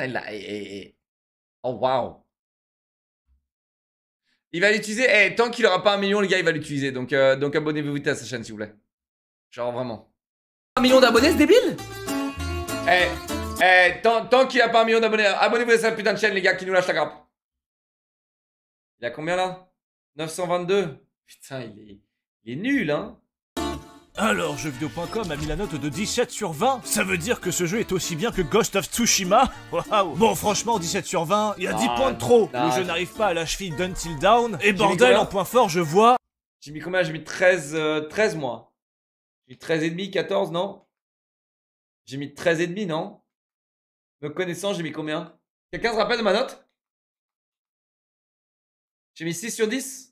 Celle-là est, est, est... Oh, waouh. Il va l'utiliser. Eh, tant qu'il aura pas un million, les gars, il va l'utiliser. Donc, euh, donc abonnez-vous vite à sa chaîne, s'il vous plaît. Genre, vraiment. Un million d'abonnés, ce débile. Eh, eh, tant, tant qu'il a pas un million d'abonnés, abonnez-vous à sa putain de chaîne, les gars, qui nous lâche la grappe. Il a combien, là? Neuf cent vingt-deux. Putain, il est, il est nul, hein. Alors, jeux vidéo point com a mis la note de dix-sept sur vingt. Ça veut dire que ce jeu est aussi bien que Ghost of Tsushima. Waouh. Bon, franchement, dix-sept sur vingt, il y a dix ah, points de trop. Non, le jeu n'arrive pas à la cheville d'Until Dawn. Et bordel, en point fort, je vois... J'ai mis combien? J'ai mis treize... Euh, treize, moi. J'ai mis treize virgule cinq, quatorze, non? J'ai mis treize virgule cinq, non? Me connaissant, j'ai mis combien? Quelqu'un se rappelle de ma note? J'ai mis six sur dix.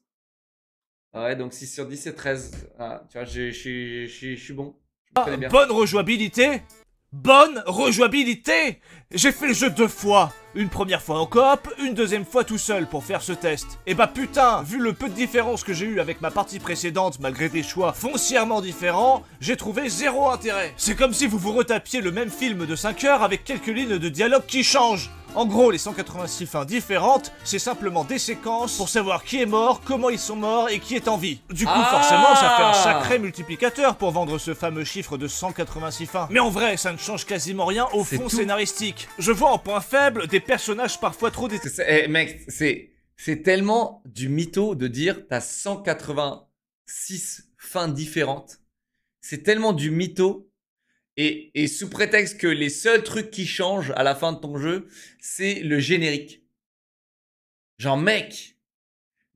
Ouais, donc six sur dix, c'est treize. Ah, tu vois, je suis bon. Je connais bien. Ah, bonne rejouabilité. Bonne rejouabilité. J'ai fait le jeu deux fois. Une première fois en coop, une deuxième fois tout seul pour faire ce test. Et bah putain, vu le peu de différence que j'ai eu avec ma partie précédente, malgré des choix foncièrement différents, j'ai trouvé zéro intérêt. C'est comme si vous vous retapiez le même film de cinq heures avec quelques lignes de dialogue qui changent. En gros, les cent quatre-vingt-six fins différentes, c'est simplement des séquences pour savoir qui est mort, comment ils sont morts et qui est en vie. Du coup, ah forcément, ça fait un sacré multiplicateur pour vendre ce fameux chiffre de cent quatre-vingt-six fins. Mais en vrai, ça ne change quasiment rien au fond tout. Scénaristique. Je vois en point faible des personnages parfois trop détaillés. Eh, mec, c'est tellement du mytho de dire t'as cent quatre-vingt-six fins différentes. C'est tellement du mytho. Et, et sous prétexte que les seuls trucs qui changent à la fin de ton jeu, c'est le générique. Genre, mec,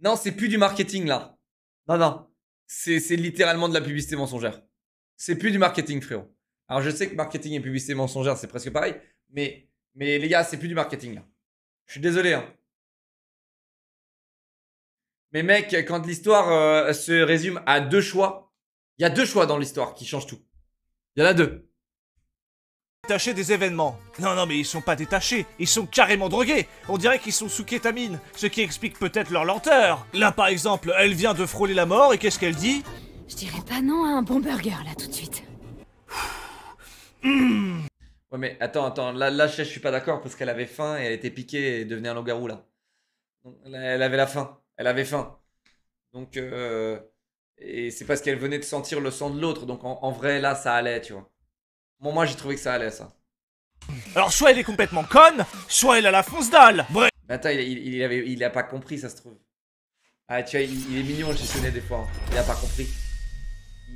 non, c'est plus du marketing, là. Non, non, c'est littéralement de la publicité mensongère. C'est plus du marketing, frérot. Alors, je sais que marketing et publicité mensongère, c'est presque pareil, mais, mais les gars, c'est plus du marketing, là. Je suis désolé, hein. Mais mec, quand l'histoire euh, se résume à deux choix, il y a deux choix dans l'histoire qui changent tout. Il y en a deux. Détachés des événements. Non, non, mais ils sont pas détachés, ils sont carrément drogués. On dirait qu'ils sont sous kétamine, ce qui explique peut-être leur lenteur. Là, par exemple, elle vient de frôler la mort et qu'est-ce qu'elle dit? Je dirais pas non à un bon burger, là, tout de suite. Mmh. Ouais, mais attends, attends, là, là je suis pas d'accord parce qu'elle avait faim et elle était piquée et devenait un loup-garou, là. Elle avait la faim, elle avait faim. Donc, euh... et c'est parce qu'elle venait de sentir le sang de l'autre. Donc en, en vrai, là, ça allait, tu vois. Bon, moi, j'ai trouvé que ça allait, ça. Alors, soit elle est complètement conne, soit elle a la fonce dalle. Bref. Attends, il, il, il, avait, il a pas compris, ça se trouve. Ah, tu vois, il, il est mignon, j'ai sonné des fois. Hein. Il a pas compris.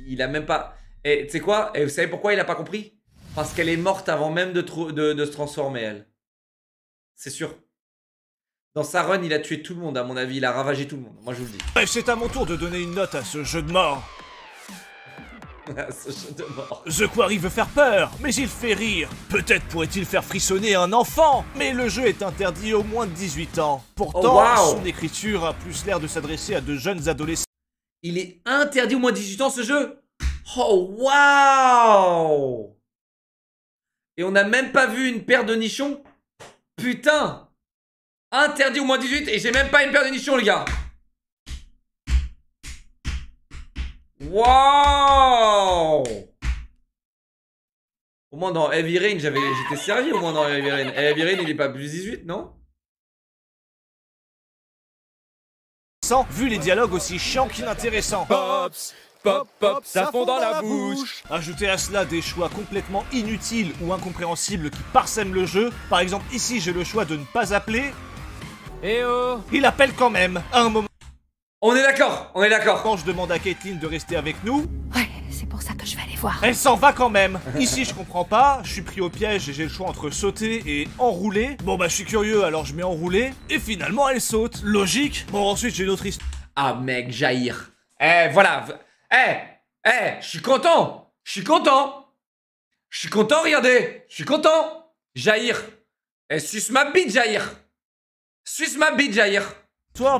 Il a même pas... Et tu sais quoi? Et vous savez pourquoi il a pas compris? Parce qu'elle est morte avant même de, de, de se transformer, elle. C'est sûr. Dans sa run, il a tué tout le monde, à mon avis, il a ravagé tout le monde, moi je vous le dis. Bref, c'est à mon tour de donner une note à ce jeu de mort. Ce jeu de mort. The Quarry veut faire peur, mais il fait rire. Peut-être pourrait-il faire frissonner un enfant, mais le jeu est interdit aux moins de dix-huit ans. Pourtant, oh, wow. Son écriture a plus l'air de s'adresser à de jeunes adolescents. Il est interdit aux moins de dix-huit ans, ce jeu? Oh, waouh. Et on n'a même pas vu une paire de nichons? Putain. Interdit au moins dix-huit et j'ai même pas une paire de nichons, les gars. Waouh. Au moins dans Heavy Rain, j'étais servi au moins dans Heavy Rain. Heavy Rain, il est pas plus dix-huit, non? Vu les dialogues aussi chiants qu'inintéressants. Pops, pop, pop, ça fond dans la bouche. Ajoutez à cela des choix complètement inutiles ou incompréhensibles qui parsèment le jeu. Par exemple, ici, j'ai le choix de ne pas appeler. Eh oh. Il appelle quand même, à un moment... On est d'accord, on est d'accord. Quand je demande à Caitlyn de rester avec nous... Ouais, c'est pour ça que je vais aller voir. Elle s'en va quand même. Ici, je comprends pas, je suis pris au piège et j'ai le choix entre sauter et enrouler. Bon bah, je suis curieux, alors je mets enrouler. Et finalement, elle saute. Logique. Bon, ensuite, j'ai une autre histoire. Ah mec, Jaïr. Eh, voilà. Eh, eh, je suis content. Je suis content. Je suis content, regardez. Je suis content. Jaïr. Eh, suce ma bite, Jaïr. Suce ma bite, Jaïr.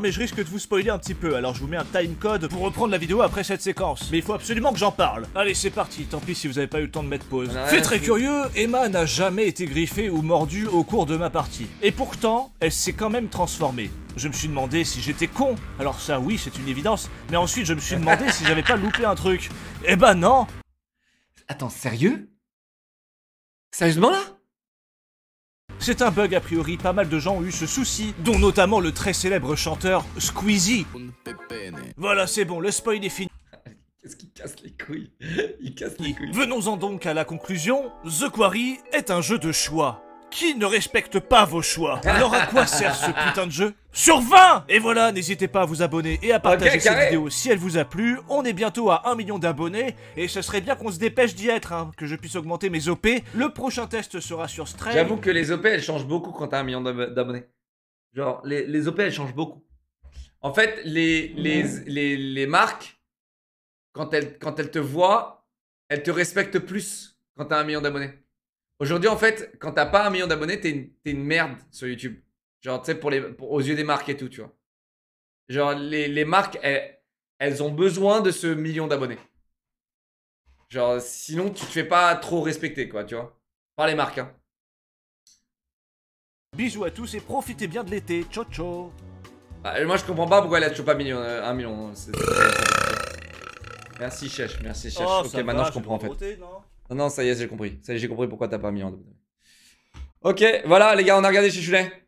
Mais je risque de vous spoiler un petit peu, alors je vous mets un timecode pour reprendre la vidéo après cette séquence. Mais il faut absolument que j'en parle. Allez, c'est parti, tant pis si vous avez pas eu le temps de mettre pause. Ouais, fait très curieux, Emma n'a jamais été griffée ou mordue au cours de ma partie. Et pourtant, elle s'est quand même transformée. Je me suis demandé si j'étais con. Alors ça, oui, c'est une évidence. Mais ensuite, je me suis demandé si j'avais pas loupé un truc. Eh ben non. Attends, sérieux? Sérieusement là? C'est un bug a priori, pas mal de gens ont eu ce souci, dont notamment le très célèbre chanteur Squeezie. Voilà, c'est bon, le spoil est fini. Qu'est-ce qu'il casse les couilles? Il casse les couilles. Venons-en donc à la conclusion, The Quarry est un jeu de choix. Qui ne respecte pas vos choix? Alors à quoi sert ce putain de jeu? Sur vingt! Et voilà, n'hésitez pas à vous abonner et à partager okay, cette vidéo si elle vous a plu. On est bientôt à un million d'abonnés, et ce serait bien qu'on se dépêche d'y être, hein, que je puisse augmenter mes O P. Le prochain test sera sur Stray. J'avoue que les O P, elles changent beaucoup quand t'as un million d'abonnés. Genre, les, les O P, elles changent beaucoup. En fait, les, les, les, les marques, quand elles, quand elles te voient, elles te respectent plus quand t'as un million d'abonnés. Aujourd'hui, en fait, quand t'as pas un million d'abonnés, t'es une, une merde sur YouTube. Genre, tu sais, pour les, pour, aux yeux des marques et tout, tu vois. Genre, les, les marques, elles, elles ont besoin de ce million d'abonnés. Genre, sinon, tu te fais pas trop respecter, quoi, tu vois. Par les marques, hein. Bisous à tous et profitez bien de l'été. Ciao, ciao. Ah, moi, je comprends pas pourquoi elle a toujours pas million, euh, un million. C'est, c'est, c'est... Merci, Shesh. Merci, Shesh. Oh, ok, maintenant, va, je comprends, en fait. Beauté, non ? Non, non, ça y est, j'ai compris. Ça y est, j'ai compris pourquoi t'as pas mis en double. Ok, voilà, les gars, on a regardé SHESHOUNET.